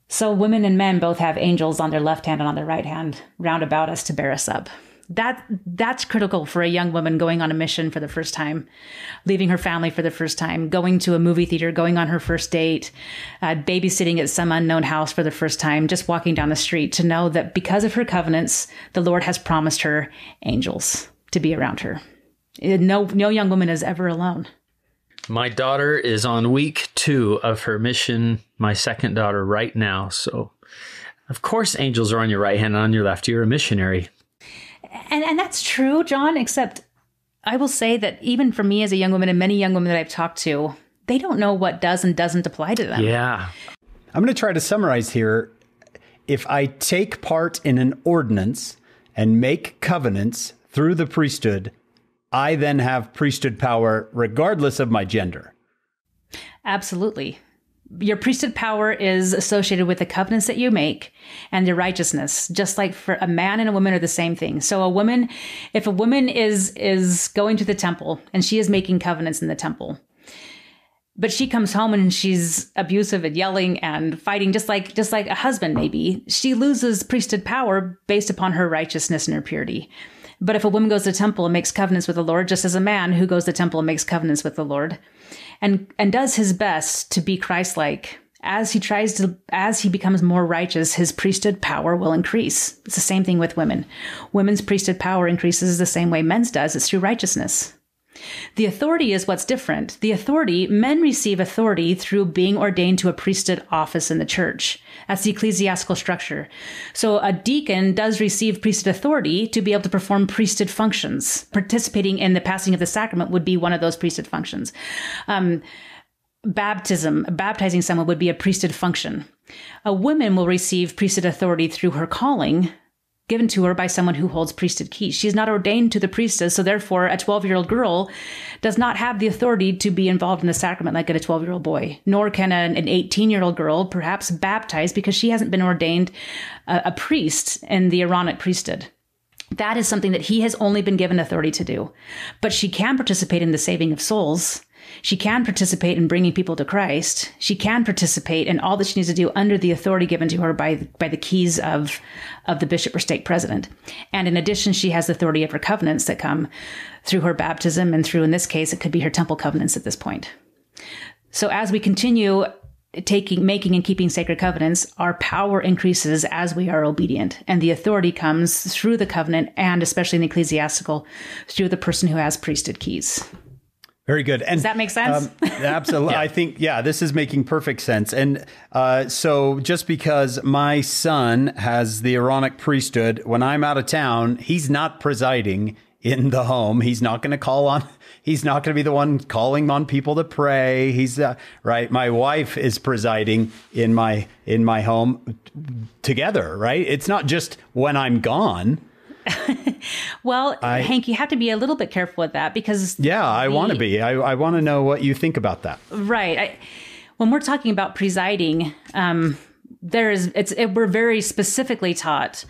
So women and men both have angels on their left hand and on their right hand, round about us to bear us up. That that's critical for a young woman going on a mission for the first time, leaving her family for the first time, going to a movie theater, going on her first date, uh, babysitting at some unknown house for the first time, just walking down the street, to know that because of her covenants, the Lord has promised her angels to be around her. No, no young woman is ever alone. My daughter is on week two of her mission, my second daughter, right now. So, of course, angels are on your right hand and on your left. You're a missionary. And and that's true, John, except I will say that even for me as a young woman and many young women that I've talked to, they don't know what does and doesn't apply to them. Yeah. I'm going to try to summarize here. If I take part in an ordinance and make covenants through the priesthood, I then have priesthood power regardless of my gender. Absolutely. Your priesthood power is associated with the covenants that you make and your righteousness, just like for a man and a woman are the same thing. So a woman, if a woman is is going to the temple and she is making covenants in the temple, but she comes home and she's abusive and yelling and fighting, just like just like a husband maybe, she loses priesthood power based upon her righteousness and her purity. But if a woman goes to the temple and makes covenants with the Lord, just as a man who goes to the temple and makes covenants with the Lord, and and does his best to be Christ-like, as he tries to, as he becomes more righteous, his priesthood power will increase. It's the same thing with women. Women's priesthood power increases the same way men's does. It's through righteousness. The authority is what's different. The authority, men receive authority through being ordained to a priesthood office in the church. That's the ecclesiastical structure. So a deacon does receive priesthood authority to be able to perform priesthood functions. Participating in the passing of the sacrament would be one of those priesthood functions. Um, baptism, baptizing someone would be a priesthood function. A woman will receive priesthood authority through her calling, given to her by someone who holds priesthood keys. She's not ordained to the priestess, so therefore a twelve-year-old girl does not have the authority to be involved in the sacrament like a twelve-year-old boy, nor can an eighteen-year-old girl perhaps baptize because she hasn't been ordained a, a priest in the Aaronic priesthood. That is something that he has only been given authority to do. But she can participate in the saving of souls. She can participate in bringing people to Christ. She can participate in all that she needs to do under the authority given to her by, by the keys of, of the bishop or stake president. And in addition, she has the authority of her covenants that come through her baptism and through, in this case, it could be her temple covenants at this point. So as we continue taking, making and keeping sacred covenants, our power increases as we are obedient. And the authority comes through the covenant and especially in the ecclesiastical through the person who has priesthood keys. Very good. And, does that make sense? Um, absolutely. Yeah. I think, yeah, this is making perfect sense. And uh, so just because my son has the Aaronic priesthood, when I'm out of town, he's not presiding in the home. He's not going to call on, he's not going to be the one calling on people to pray. He's uh, right. My wife is presiding in my, in my home together, right? It's not just when I'm gone. Well, I, Hank, you have to be a little bit careful with that because... Yeah, I want to be. I, I want to know what you think about that. Right. I, when we're talking about presiding, um, there is, it's, it, we're very specifically taught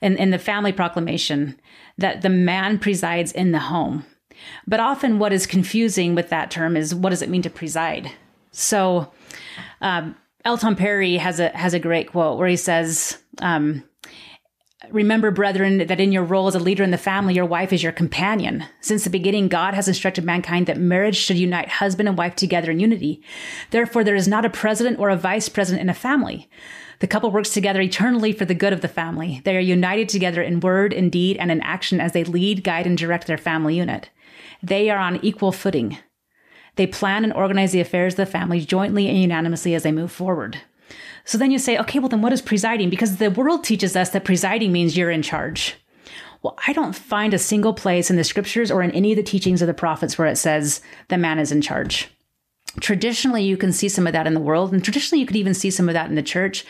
in, in the family proclamation that the man presides in the home. But often what is confusing with that term is what does it mean to preside? So um, Elton Perry has a, has a great quote where he says... Um, Remember, brethren, that in your role as a leader in the family, your wife is your companion. Since the beginning, God has instructed mankind that marriage should unite husband and wife together in unity. Therefore, there is not a president or a vice president in a family. The couple works together eternally for the good of the family. They are united together in word, in deed, and in action as they lead, guide, and direct their family unit. They are on equal footing. They plan and organize the affairs of the family jointly and unanimously as they move forward. So then you say, okay, well, then what is presiding? Because the world teaches us that presiding means you're in charge. Well, I don't find a single place in the scriptures or in any of the teachings of the prophets where it says the man is in charge. Traditionally, you can see some of that in the world, and traditionally, you could even see some of that in the church.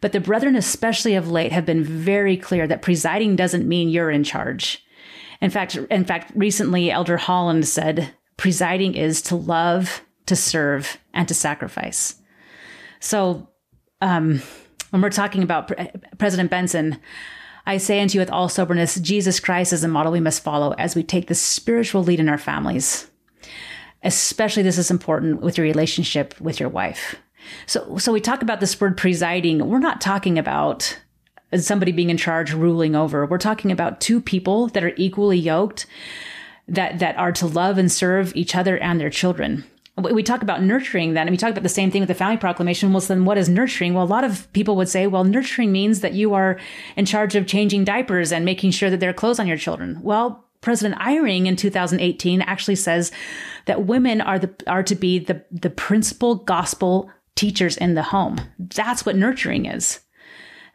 But the brethren, especially of late, have been very clear that presiding doesn't mean you're in charge. In fact, in fact, recently, Elder Holland said, presiding is to love, to serve, and to sacrifice. So... Um, when we're talking about Pre- President Benson, I say unto you with all soberness, Jesus Christ is the model we must follow as we take the spiritual lead in our families. Especially this is important with your relationship with your wife. So, so we talk about this word presiding. We're not talking about somebody being in charge, ruling over. We're talking about two people that are equally yoked, that, that are to love and serve each other and their children. We talk about nurturing then, and we talk about the same thing with the family proclamation. Well, so then what is nurturing? Well, a lot of people would say, well, nurturing means that you are in charge of changing diapers and making sure that there are clothes on your children. Well, President Eyring in two thousand eighteen actually says that women are the are to be the, the principal gospel teachers in the home. That's what nurturing is.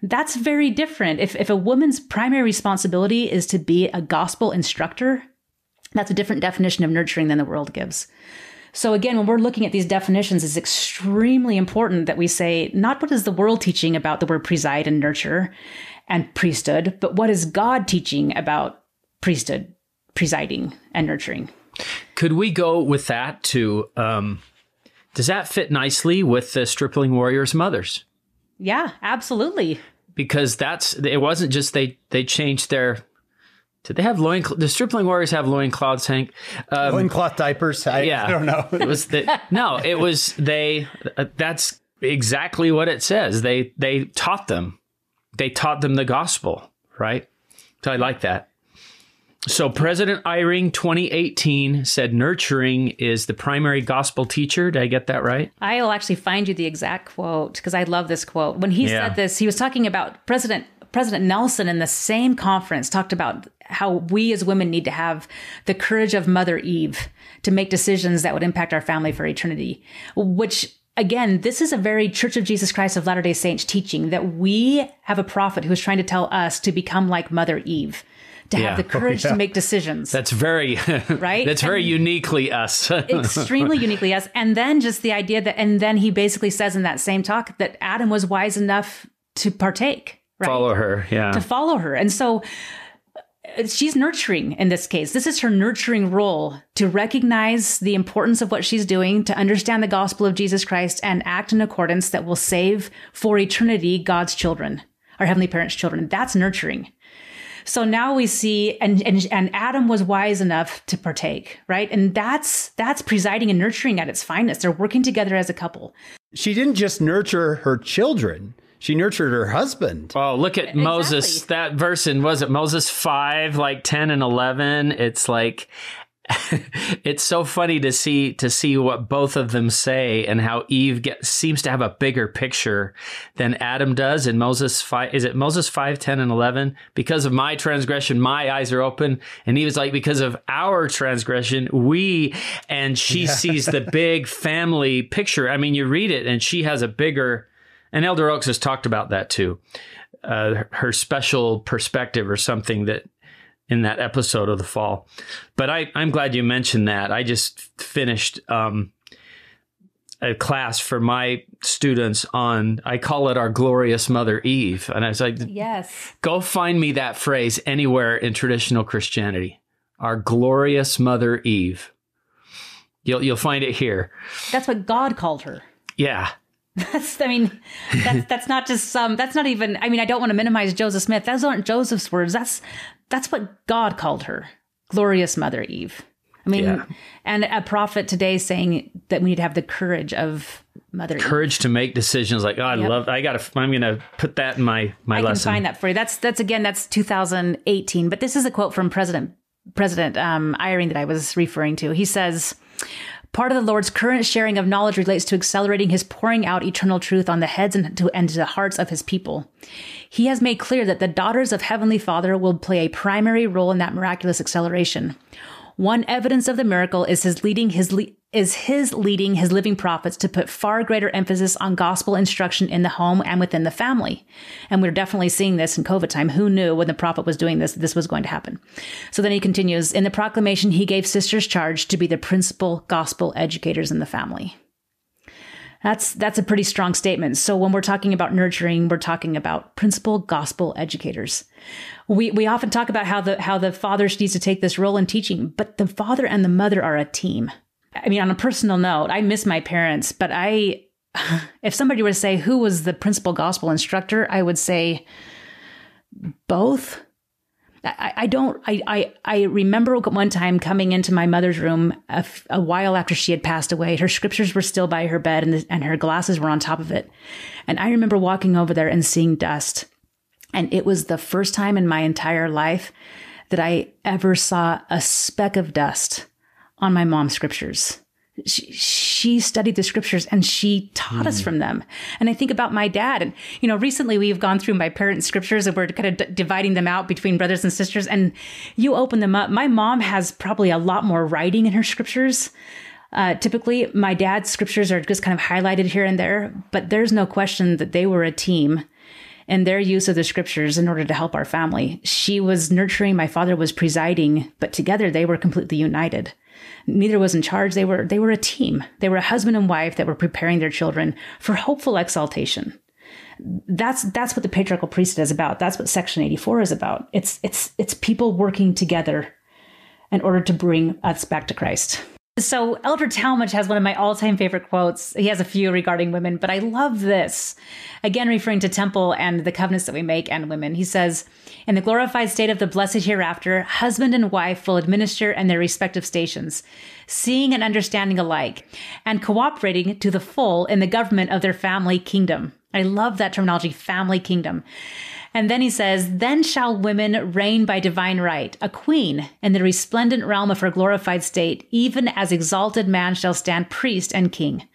That's very different. If, if a woman's primary responsibility is to be a gospel instructor, that's a different definition of nurturing than the world gives. So again, when we're looking at these definitions, it's extremely important that we say, not what is the world teaching about the word preside and nurture and priesthood, but what is God teaching about priesthood, presiding and nurturing. Could we go with that to, um, does that fit nicely with the Stripling Warriors Mothers? Yeah, absolutely. Because that's, it wasn't just they, they changed their, did they have loincloths? The Stripling Warriors have loincloths, Hank? Um, loincloth diapers? I, yeah. I don't know. It was the, no, it was, they, uh, that's exactly what it says. They, they taught them. They taught them the gospel, right? So I like that. So President Eyring twenty eighteen said nurturing is the primary gospel teacher. Did I get that right? I will actually find you the exact quote because I love this quote. When he yeah. said this, he was talking about President President Nelson in the same conference talked about how we as women need to have the courage of Mother Eve to make decisions that would impact our family for eternity, which... Again, this is a very Church of Jesus Christ of Latter-day Saints teaching that we have a prophet who is trying to tell us to become like Mother Eve, to yeah. have the courage oh, yeah. to make decisions. That's very, right? That's very and uniquely us. Extremely uniquely us. And then just the idea that, and then he basically says in that same talk that Adam was wise enough to partake. Right? Follow her, yeah. To follow her. And so she's nurturing in this case. This is her nurturing role to recognize the importance of what she's doing, to understand the gospel of Jesus Christ and act in accordance that will save for eternity God's children, our Heavenly Parents' children. That's nurturing. So now we see, and, and and Adam was wise enough to partake, right? And that's that's presiding and nurturing at its finest. They're working together as a couple. She didn't just nurture her children. She nurtured her husband. Oh, look at exactly. Moses. That verse in, was it Moses five, like ten and eleven? It's like, it's so funny to see to see what both of them say and how Eve get, seems to have a bigger picture than Adam does in Moses five. Is it Moses five, ten and eleven? Because of my transgression, my eyes are open. And Eve is like, because of our transgression, we, and she yeah. sees the big family picture. I mean, you read it and she has a bigger. And Elder Oaks has talked about that, too, uh, her special perspective or something that in that episode of The Fall. But I, I'm glad you mentioned that. I just finished um, a class for my students on, I call it our glorious Mother Eve. And I was like, yes, go find me that phrase anywhere in traditional Christianity. Our glorious Mother Eve. You'll, you'll find it here. That's what God called her. Yeah. That's, I mean, that's, that's not just some, um, that's not even, I mean, I don't want to minimize Joseph Smith. Those aren't Joseph's words. That's, that's what God called her. Glorious Mother Eve. I mean, yeah. and a prophet today saying that we need to have the courage of Mother Eve. Courage to make decisions like, oh, I yep. love, I got to, I'm going to put that in my, my I lesson. I can find that for you. That's, that's again, that's two thousand eighteen. But this is a quote from President, President um, Eyring that I was referring to. He says, part of the Lord's current sharing of knowledge relates to accelerating his pouring out eternal truth on the heads and to, and to the hearts of his people. He has made clear that the daughters of Heavenly Father will play a primary role in that miraculous acceleration. One evidence of the miracle is his leading his le- is his leading his living prophets to put far greater emphasis on gospel instruction in the home and within the family. And we're definitely seeing this in COVID time. Who knew when the prophet was doing this, this was going to happen? So then he continues, in the proclamation, he gave sisters charge to be the principal gospel educators in the family. That's that's a pretty strong statement. So when we're talking about nurturing, we're talking about principal gospel educators. We we often talk about how the how the father needs to take this role in teaching, but the father and the mother are a team. I mean, on a personal note, I miss my parents, but I if somebody were to say who was the principal gospel instructor, I would say both. I, I don't, I, I, I remember one time coming into my mother's room a, f- a while after she had passed away. Her scriptures were still by her bed and, the, and her glasses were on top of it. And I remember walking over there and seeing dust. And it was the first time in my entire life that I ever saw a speck of dust on my mom's scriptures. She, she studied the scriptures and she taught mm. us from them. And I think about my dad and, you know, recently we've gone through my parents' scriptures and we're kind of d- dividing them out between brothers and sisters and you open them up. My mom has probably a lot more writing in her scriptures. Uh, typically my dad's scriptures are just kind of highlighted here and there, but there's no question that they were a team in their use of the scriptures in order to help our family. She was nurturing. My father was presiding, but together they were completely united. Neither was in charge. They were they were a team. They were a husband and wife that were preparing their children for hopeful exaltation. That's that's what the patriarchal priesthood is about. That's what Section eighty-four is about. It's it's it's people working together in order to bring us back to Christ. So Elder Talmage has one of my all-time favorite quotes. He has a few regarding women, but I love this. Again, referring to Temple and the covenants that we make and women. He says, "In the glorified state of the blessed hereafter, husband and wife will administer in their respective stations, seeing and understanding alike, and cooperating to the full in the government of their family kingdom." I love that terminology, family kingdom. And then he says, "Then shall women reign by divine right, a queen in the resplendent realm of her glorified state, even as exalted man shall stand priest and king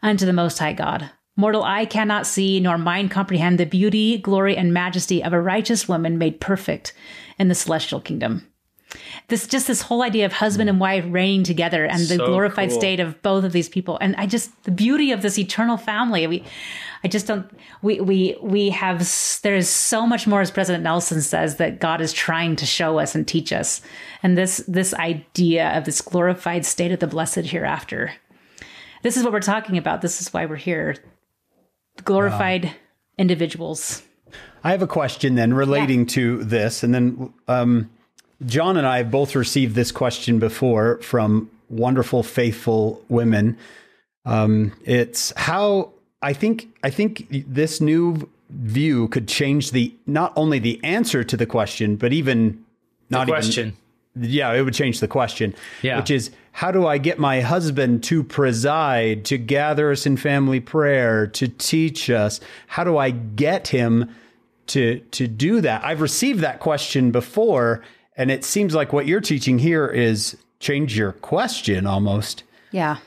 unto the Most High God. Mortal eye cannot see, nor mind comprehend the beauty, glory, and majesty of a righteous woman made perfect in the celestial kingdom." This just this whole idea of husband and wife reigning together and the so glorified cool. state of both of these people. And I just, the beauty of this eternal family. We, I just don't, we, we, we have, there is so much more, as President Nelson says, that God is trying to show us and teach us. And this, this idea of this glorified state of the blessed hereafter. This is what we're talking about. This is why we're here. Glorified wow. individuals. I have a question then relating yeah. to this. And then, um, John and I have both received this question before from wonderful, faithful women. Um, it's how I think I think this new view could change the not only the answer to the question, but even not the question. Even, yeah, it would change the question. Yeah. Which is, how do I get my husband to preside, to gather us in family prayer, to teach us? How do I get him to to do that? I've received that question before. And it seems like what you're teaching here is change your question almost. Yeah.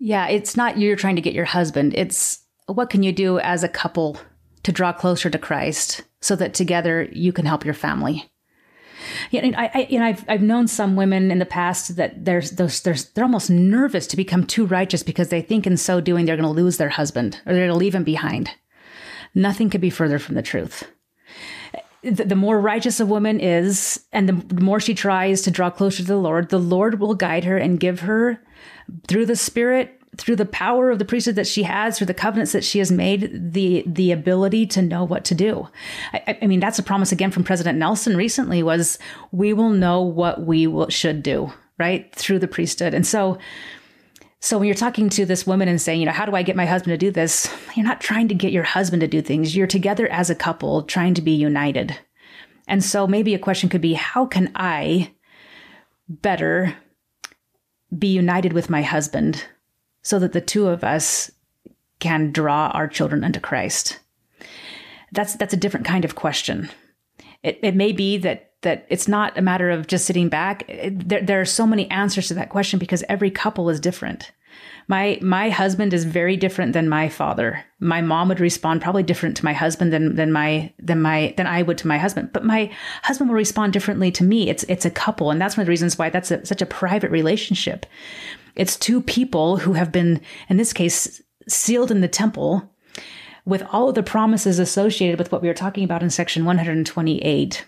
Yeah. It's not you're trying to get your husband. It's what can you do as a couple to draw closer to Christ so that together you can help your family? Yeah, and I, I, you know, I've I've known some women in the past that they're, they're, they're almost nervous to become too righteous because they think in so doing they're going to lose their husband or they're going to leave him behind. Nothing could be further from the truth. The more righteous a woman is, and the more she tries to draw closer to the Lord, the Lord will guide her and give her, through the Spirit, through the power of the priesthood that she has, through the covenants that she has made, the the ability to know what to do. I, I mean, that's a promise again from President Nelson recently was, we will know what we will, should do, right, through the priesthood. And so, so when you're talking to this woman and saying, you know, how do I get my husband to do this? You're not trying to get your husband to do things. You're together as a couple trying to be united. And so maybe a question could be, how can I better be united with my husband so that the two of us can draw our children unto Christ? That's that's a different kind of question. It, it may be that that it's not a matter of just sitting back. There, there are so many answers to that question because every couple is different. My my husband is very different than my father. My mom would respond probably different to my husband than than my than my than I would to my husband. But my husband will respond differently to me. It's it's a couple, and that's one of the reasons why that's a, such a private relationship. It's two people who have been, in this case, sealed in the temple with all of the promises associated with what we were talking about in section one hundred twenty-eight.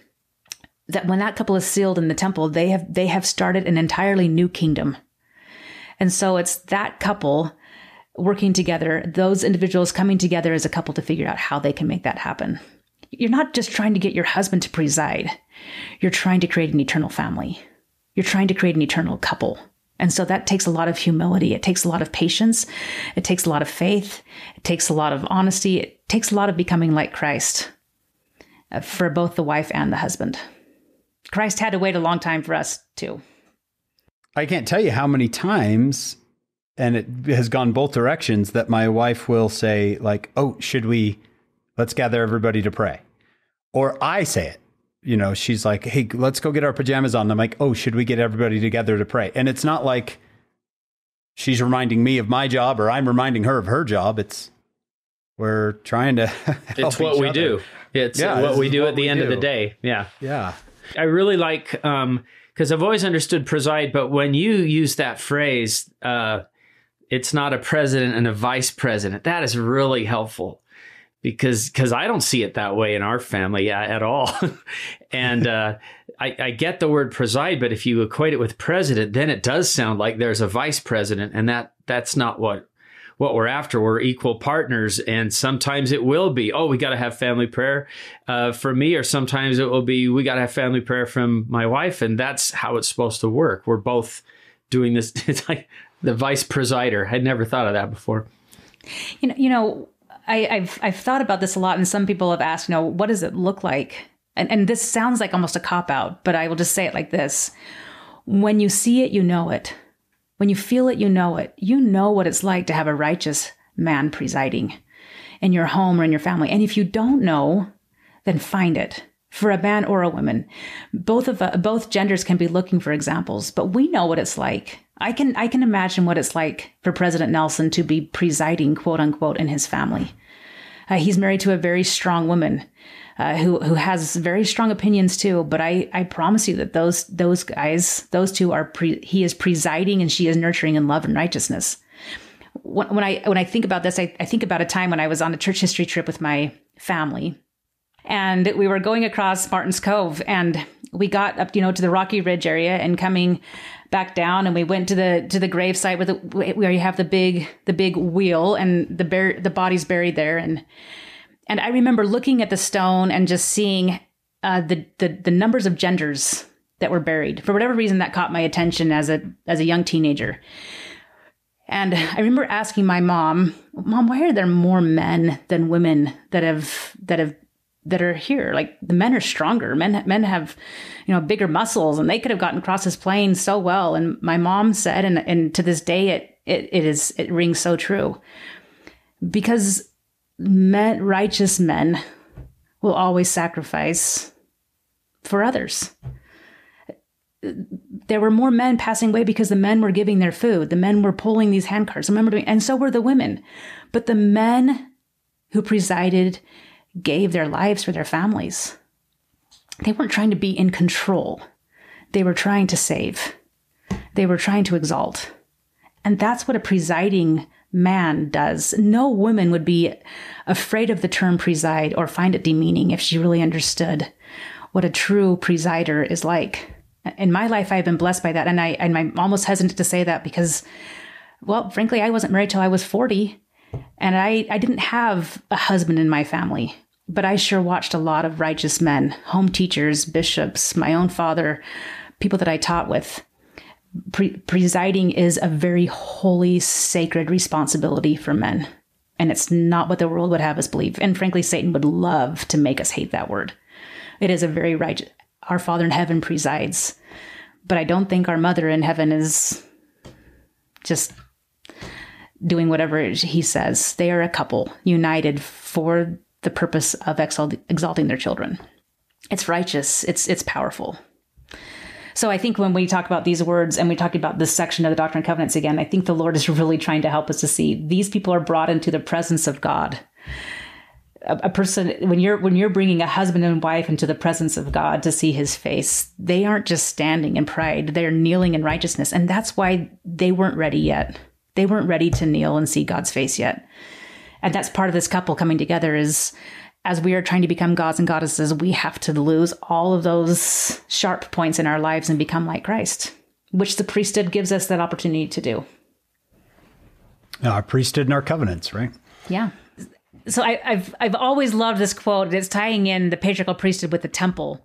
That when that couple is sealed in the temple, they have they have started an entirely new kingdom. And so it's that couple working together, those individuals coming together as a couple to figure out how they can make that happen. You're not just trying to get your husband to preside. You're trying to create an eternal family. You're trying to create an eternal couple. And so that takes a lot of humility. It takes a lot of patience. It takes a lot of faith. It takes a lot of honesty. It takes a lot of becoming like Christ for both the wife and the husband. Christ had to wait a long time for us too. I can't tell you how many times, and it has gone both directions, that my wife will say like, oh, should we, let's gather everybody to pray. Or I say it, you know, she's like, hey, let's go get our pajamas on. And I'm like, oh, should we get everybody together to pray? And it's not like she's reminding me of my job or I'm reminding her of her job. It's, we're trying to help each other. It's what we do. It's what we do at the end of the day. Yeah. Yeah. I really like, because um, I've always understood preside, but when you use that phrase, uh, it's not a president and a vice president. That is really helpful because because I don't see it that way in our family at all. and uh, I, I get the word preside, but if you equate it with president, then it does sound like there's a vice president. And that that's not what what we're after. We're equal partners. And sometimes it will be, oh, we got to have family prayer uh, for me. Or sometimes it will be, we got to have family prayer from my wife. And that's how it's supposed to work. We're both doing this. It's like the vice presider. I'd never thought of that before. You know, you know, I, I've I've thought about this a lot, and some people have asked, you know, what does it look like? And and this sounds like almost a cop out, but I will just say it like this: when you see it, you know it. When you feel it, you know it. You know what it's like to have a righteous man presiding in your home or in your family. And if you don't know, then find it. For a man or a woman, both of uh, both genders can be looking for examples, but we know what it's like. I can I can imagine what it's like for President Nelson to be presiding, quote unquote, in his family. Uh, he's married to a very strong woman uh, who who has very strong opinions too. But I, I promise you that those those guys, those two are pre, he is presiding and she is nurturing in love and righteousness. When, when I when I think about this, I, I think about a time when I was on a church history trip with my family. And we were going across Martin's Cove, and we got up, you know, to the Rocky Ridge area, and coming back down, and we went to the to the gravesite where the where you have the big the big wheel, and the bear, the body's buried there. And and I remember looking at the stone and just seeing uh, the, the the numbers of genders that were buried. For whatever reason, that caught my attention as a as a young teenager. And I remember asking my mom, "Mom, why are there more men than women that have that have?" that are here? Like, the men are stronger. Men, men have, you know, bigger muscles, and they could have gotten across this plain so well. And my mom said, and, and to this day, it, it, it is, it rings so true, because men, righteous men will always sacrifice for others. There were more men passing away because the men were giving their food. The men were pulling these handcarts. Remember, and so were the women, but the men who presided gave their lives for their families. They weren't trying to be in control. They were trying to save. They were trying to exalt. And that's what a presiding man does. No woman would be afraid of the term preside or find it demeaning if she really understood what a true presider is like. In my life, I've been blessed by that. And, I, and I'm almost hesitant to say that because, well, frankly, I wasn't married till I was forty. And I, I didn't have a husband in my family, but I sure watched a lot of righteous men, home teachers, bishops, my own father, people that I taught with. Pre- presiding is a very holy, sacred responsibility for men. And it's not what the world would have us believe. And frankly, Satan would love to make us hate that word. It is a very righteous, our Father in heaven presides. But I don't think our mother in heaven is just doing whatever he says. They are a couple united for the purpose of exalt- exalting their children. It's righteous. It's, it's powerful. So I think when we talk about these words and we talk about this section of the Doctrine and Covenants again, I think the Lord is really trying to help us to see these people are brought into the presence of God. A, a person, when you're, when you're bringing a husband and wife into the presence of God to see his face, they aren't just standing in pride. They're kneeling in righteousness. And that's why they weren't ready yet. They weren't ready to kneel and see God's face yet. And that's part of this couple coming together is, as we are trying to become gods and goddesses, we have to lose all of those sharp points in our lives and become like Christ, which the priesthood gives us that opportunity to do. Our priesthood and our covenants, right? Yeah. So I, I've I've always loved this quote. It's tying in the patriarchal priesthood with the temple.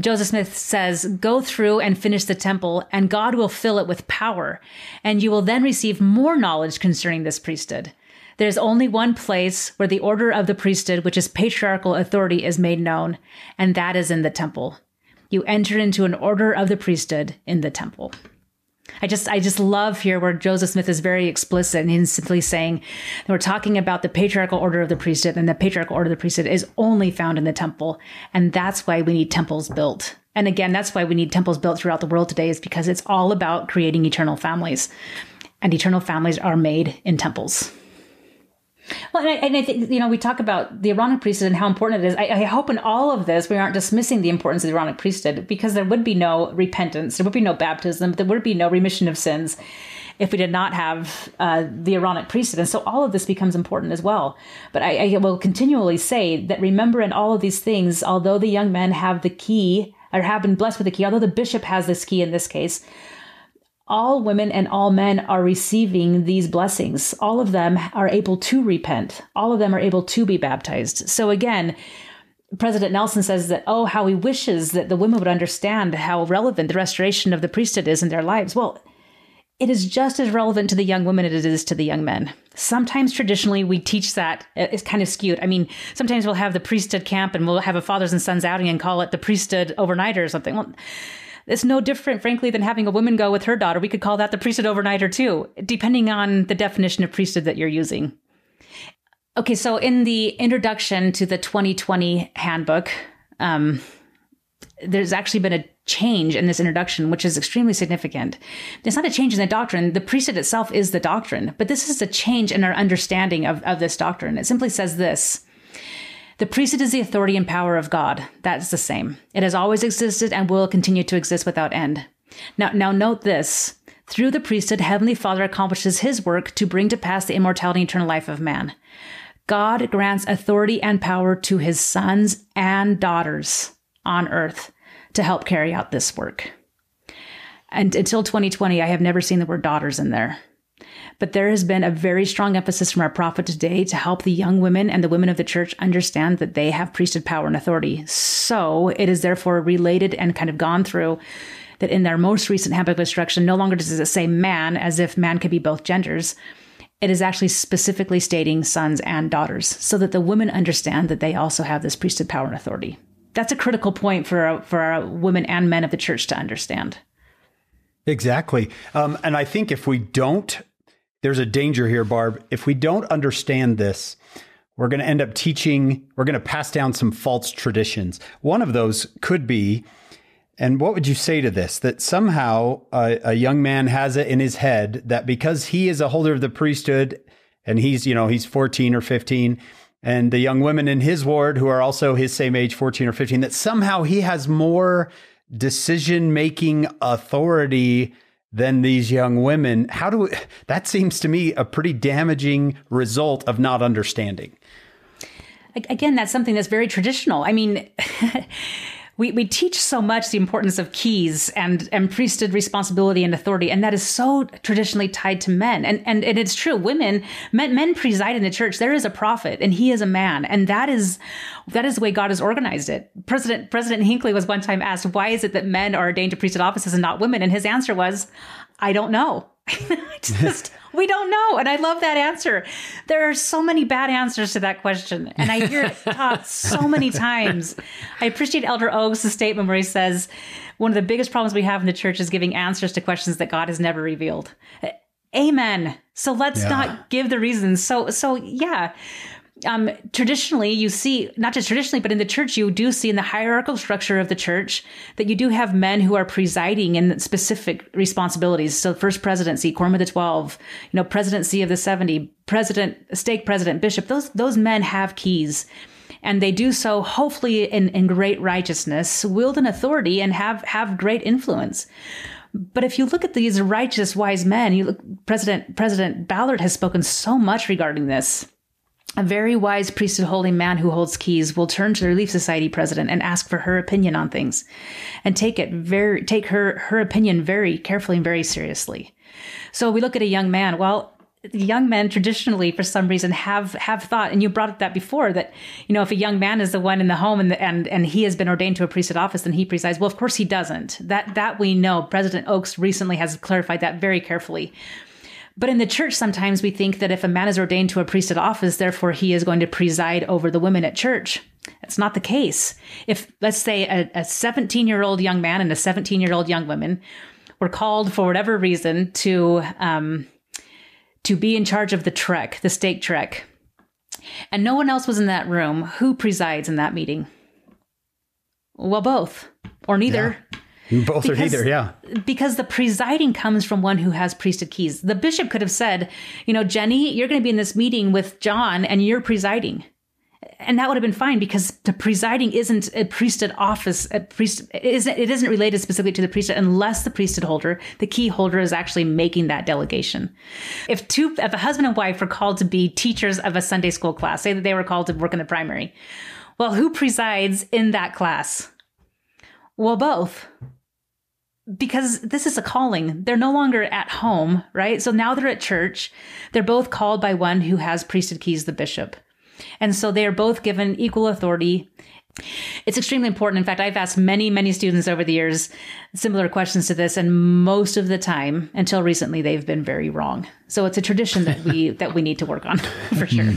Joseph Smith says, "Go through and finish the temple, and God will fill it with power, and you will then receive more knowledge concerning this priesthood. There is only one place where the order of the priesthood, which is patriarchal authority, is made known, and that is in the temple. You enter into an order of the priesthood in the temple." I just I just love here where Joseph Smith is very explicit, and he's simply saying that we're talking about the patriarchal order of the priesthood, and the patriarchal order of the priesthood is only found in the temple. And that's why we need temples built. And again, that's why we need temples built throughout the world today, is because it's all about creating eternal families, and eternal families are made in temples. Well, and I, and I think, you know, we talk about the Aaronic priesthood and how important it is. I, I hope in all of this, we aren't dismissing the importance of the Aaronic priesthood, because there would be no repentance. There would be no baptism. There would be no remission of sins if we did not have uh, the Aaronic priesthood. And so all of this becomes important as well. But I, I will continually say that, remember, in all of these things, although the young men have the key or have been blessed with the key, although the bishop has this key in this case, all women and all men are receiving these blessings. All of them are able to repent. All of them are able to be baptized. So again, President Nelson says that, oh, how he wishes that the women would understand how relevant the restoration of the priesthood is in their lives. Well, it is just as relevant to the young women as it is to the young men. Sometimes traditionally we teach that it's kind of skewed. I mean, sometimes we'll have the priesthood camp and we'll have a fathers and sons outing and call it the priesthood overnighter or something. Well, it's no different, frankly, than having a woman go with her daughter. We could call that the priesthood overnighter too, depending on the definition of priesthood that you're using. Okay, so in the introduction to the twenty twenty handbook, um, there's actually been a change in this introduction, which is extremely significant. It's not a change in the doctrine. The priesthood itself is the doctrine, but this is a change in our understanding of, of this doctrine. It simply says this: the priesthood is the authority and power of God. That's the same. It has always existed and will continue to exist without end. Now, now note this. Through the priesthood, Heavenly Father accomplishes his work to bring to pass the immortality and eternal life of man. God grants authority and power to his sons and daughters on earth to help carry out this work. And until twenty twenty, I have never seen the word daughters in there. But there has been a very strong emphasis from our prophet today to help the young women and the women of the church understand that they have priesthood power and authority. So it is therefore related and kind of gone through that in their most recent handbook of instruction, no longer does it say man as if man could be both genders. It is actually specifically stating sons and daughters so that the women understand that they also have this priesthood power and authority. That's a critical point for our, for our women and men of the church to understand. Exactly. Um, and I think if we don't, there's a danger here, Barb. If we don't understand this, we're going to end up teaching, we're going to pass down some false traditions. One of those could be, and what would you say to this? That somehow a, a young man has it in his head that because he is a holder of the priesthood and he's, you know, he's fourteen or fifteen, and the young women in his ward who are also his same age, fourteen or fifteen, that somehow he has more decision-making authority than these young women. How do we, that seems to me a pretty damaging result of not understanding. Again, that's something that's very traditional. I mean, We we teach so much the importance of keys and, and priesthood responsibility and authority, and that is so traditionally tied to men. And and, and it's true, women, men, men preside in the church. There is a prophet, and he is a man, and that is that is the way God has organized it. President President Hinckley was one time asked, why is it that men are ordained to priesthood offices and not women? And his answer was, I don't know. I just we don't know. And I love that answer. There are so many bad answers to that question. And I hear it taught so many times. I appreciate Elder Oaks' statement where he says, one of the biggest problems we have in the church is giving answers to questions that God has never revealed. Amen. So let's yeah. not give the reasons. So, so yeah. Um, traditionally, you see, not just traditionally, but in the church, you do see in the hierarchical structure of the church that you do have men who are presiding in specific responsibilities. So first presidency, quorum of the twelve, you know, presidency of the seventy, president, stake president, bishop, those, those men have keys. And they do so, hopefully, in, in great righteousness, wield an authority and have, have great influence. But if you look at these righteous, wise men, you look, President, President Ballard has spoken so much regarding this. A very wise priesthood-holding man who holds keys will turn to the Relief Society president and ask for her opinion on things, and take it very take her her opinion very carefully and very seriously. So we look at a young man. Well, young men traditionally, for some reason, have have thought, and you brought up that before, that you know if a young man is the one in the home and the, and and he has been ordained to a priesthood office, then he presides. Well, of course he doesn't. That that we know. President Oaks recently has clarified that very carefully. But in the church, sometimes we think that if a man is ordained to a priesthood office, therefore he is going to preside over the women at church. That's not the case. If, let's say, a seventeen-year-old young man and a seventeen-year-old young woman were called for whatever reason to um, to be in charge of the trek, the stake trek, and no one else was in that room, who presides in that meeting? Well, both or neither. Yeah. Both because, or neither, yeah. Because the presiding comes from one who has priesthood keys. The bishop could have said, you know, Jenny, you're going to be in this meeting with John and you're presiding. And that would have been fine because the presiding isn't a priesthood office. A priest, it, isn't, it isn't related specifically to the priesthood unless the priesthood holder, the key holder, is actually making that delegation. If two, if a husband and wife were called to be teachers of a Sunday school class, say that they were called to work in the primary. Well, who presides in that class? Well, both. because this is a calling. They're no longer at home, right? So now they're at church. They're both called by one who has priesthood keys, the bishop. And so they are both given equal authority. It's extremely important. In fact, I've asked many, many students over the years similar questions to this, and most of the time, until recently, they've been very wrong. So it's a tradition that we that we need to work on, for sure.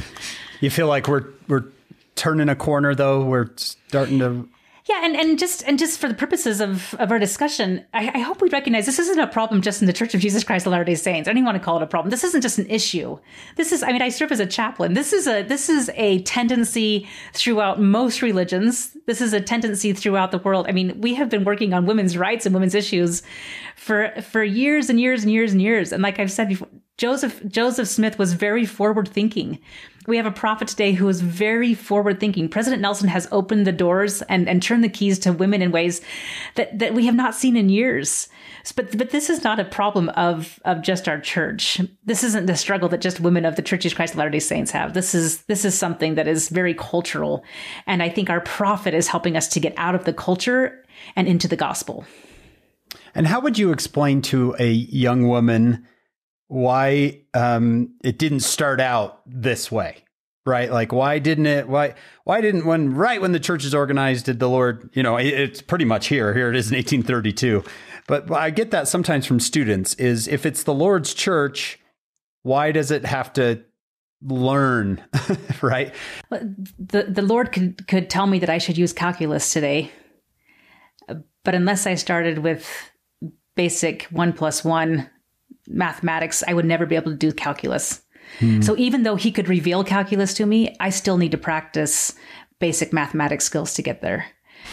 You feel like we're we're turning a corner, though. We're starting to. Yeah, and, and just and just for the purposes of, of our discussion, I, I hope we recognize this isn't a problem just in the Church of Jesus Christ of Latter-day Saints. I don't even want to call it a problem. This isn't just an issue. This is, I mean, I serve as a chaplain. This is a this is a tendency throughout most religions. This is a tendency throughout the world. I mean, we have been working on women's rights and women's issues for for years and years and years and years. And like I've said before, Joseph Joseph Smith was very forward thinking. We have a prophet today who is very forward thinking. President Nelson has opened the doors and, and turned the keys to women in ways that, that we have not seen in years. But but this is not a problem of, of just our church. This isn't the struggle that just women of the Church of Christ of Latter-day Saints have. This is this is something that is very cultural. And I think our prophet is helping us to get out of the culture and into the gospel. And how would you explain to a young woman why um, it didn't start out this way, right? Like, why didn't it? Why why didn't when right when the church is organized, did the Lord? You know, it, it's pretty much here. Here it is in eighteen thirty-two. But I get that sometimes from students is if it's the Lord's church, why does it have to learn, right? The the Lord could could tell me that I should use calculus today, but unless I started with basic one plus one. Mathematics, I would never be able to do calculus. Hmm. So even though he could reveal calculus to me, I still need to practice basic mathematics skills to get there.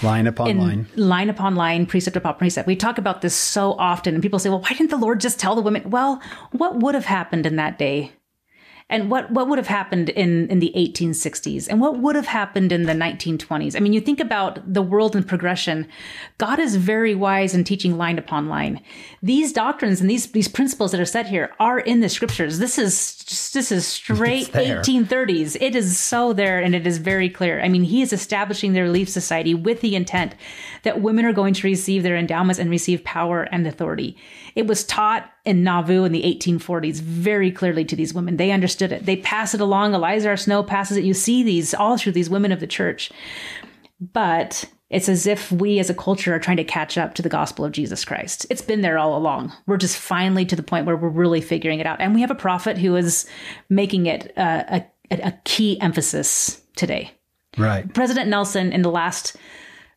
Line upon in, line. Line upon line, precept upon precept. We talk about this so often and people say, well, why didn't the Lord just tell the women? Well, what would have happened in that day? And what, what would have happened in, in the eighteen sixties? And what would have happened in the nineteen twenties? I mean, you think about the world in progression. God is very wise in teaching line upon line. These doctrines and these these principles that are set here are in the scriptures. This is this is straight eighteen thirties. It is so there, and it is very clear. I mean, he is establishing the Relief Society with the intent that women are going to receive their endowments and receive power and authority. It was taught in Nauvoo in the eighteen forties very clearly to these women. They understood it. They pass it along. Eliza R. Snow passes it. You see these all through these women of the church. But it's as if we as a culture are trying to catch up to the gospel of Jesus Christ. It's been there all along. We're just finally to the point where we're really figuring it out. And we have a prophet who is making it uh, a, a key emphasis today. Right. President Nelson in the last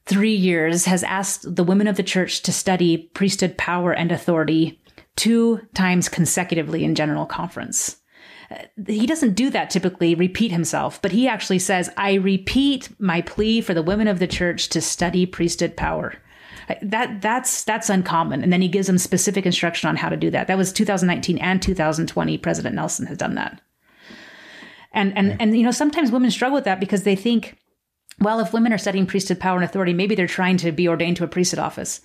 three years has asked the women of the church to study priesthood power and authority two times consecutively in general conference. He doesn't do that typically, repeat himself, but he actually says, I repeat my plea for the women of the church to study priesthood power. That that's that's uncommon. And then he gives them specific instruction on how to do that. That was two thousand nineteen and two thousand twenty. President Nelson has done that. And and, and you know, sometimes women struggle with that because they think, well, if women are studying priesthood power and authority, maybe they're trying to be ordained to a priesthood office.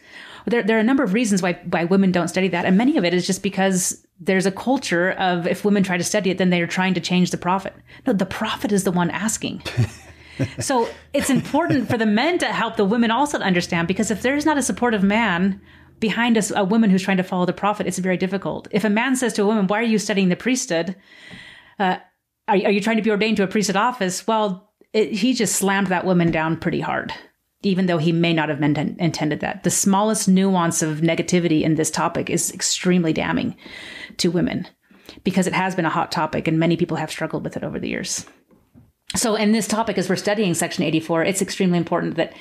There, there are a number of reasons why, why women don't study that. And many of it is just because there's a culture of if women try to study it, then they are trying to change the prophet. No, the prophet is the one asking. So it's important for the men to help the women also to understand, because if there's not a supportive man behind us, a woman who's trying to follow the prophet, it's very difficult. If a man says to a woman, why are you studying the priesthood? Uh, are, are you trying to be ordained to a priesthood office? Well, It, he just slammed that woman down pretty hard, even though he may not have meant, intended that. The smallest nuance of negativity in this topic is extremely damning to women because it has been a hot topic and many people have struggled with it over the years. So in this topic, as we're studying Section eighty-four, it's extremely important that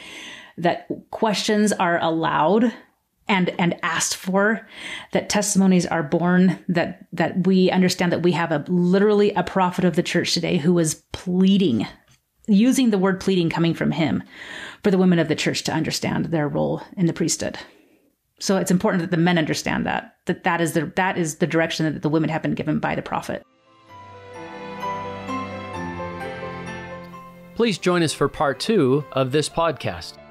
that questions are allowed and and asked for, that testimonies are born, that that we understand that we have a literally a prophet of the church today who is pleading, using the word pleading coming from him, for the women of the church to understand their role in the priesthood. So it's important that the men understand that, that that is the, that is the direction that the women have been given by the prophet. Please join us for part two of this podcast.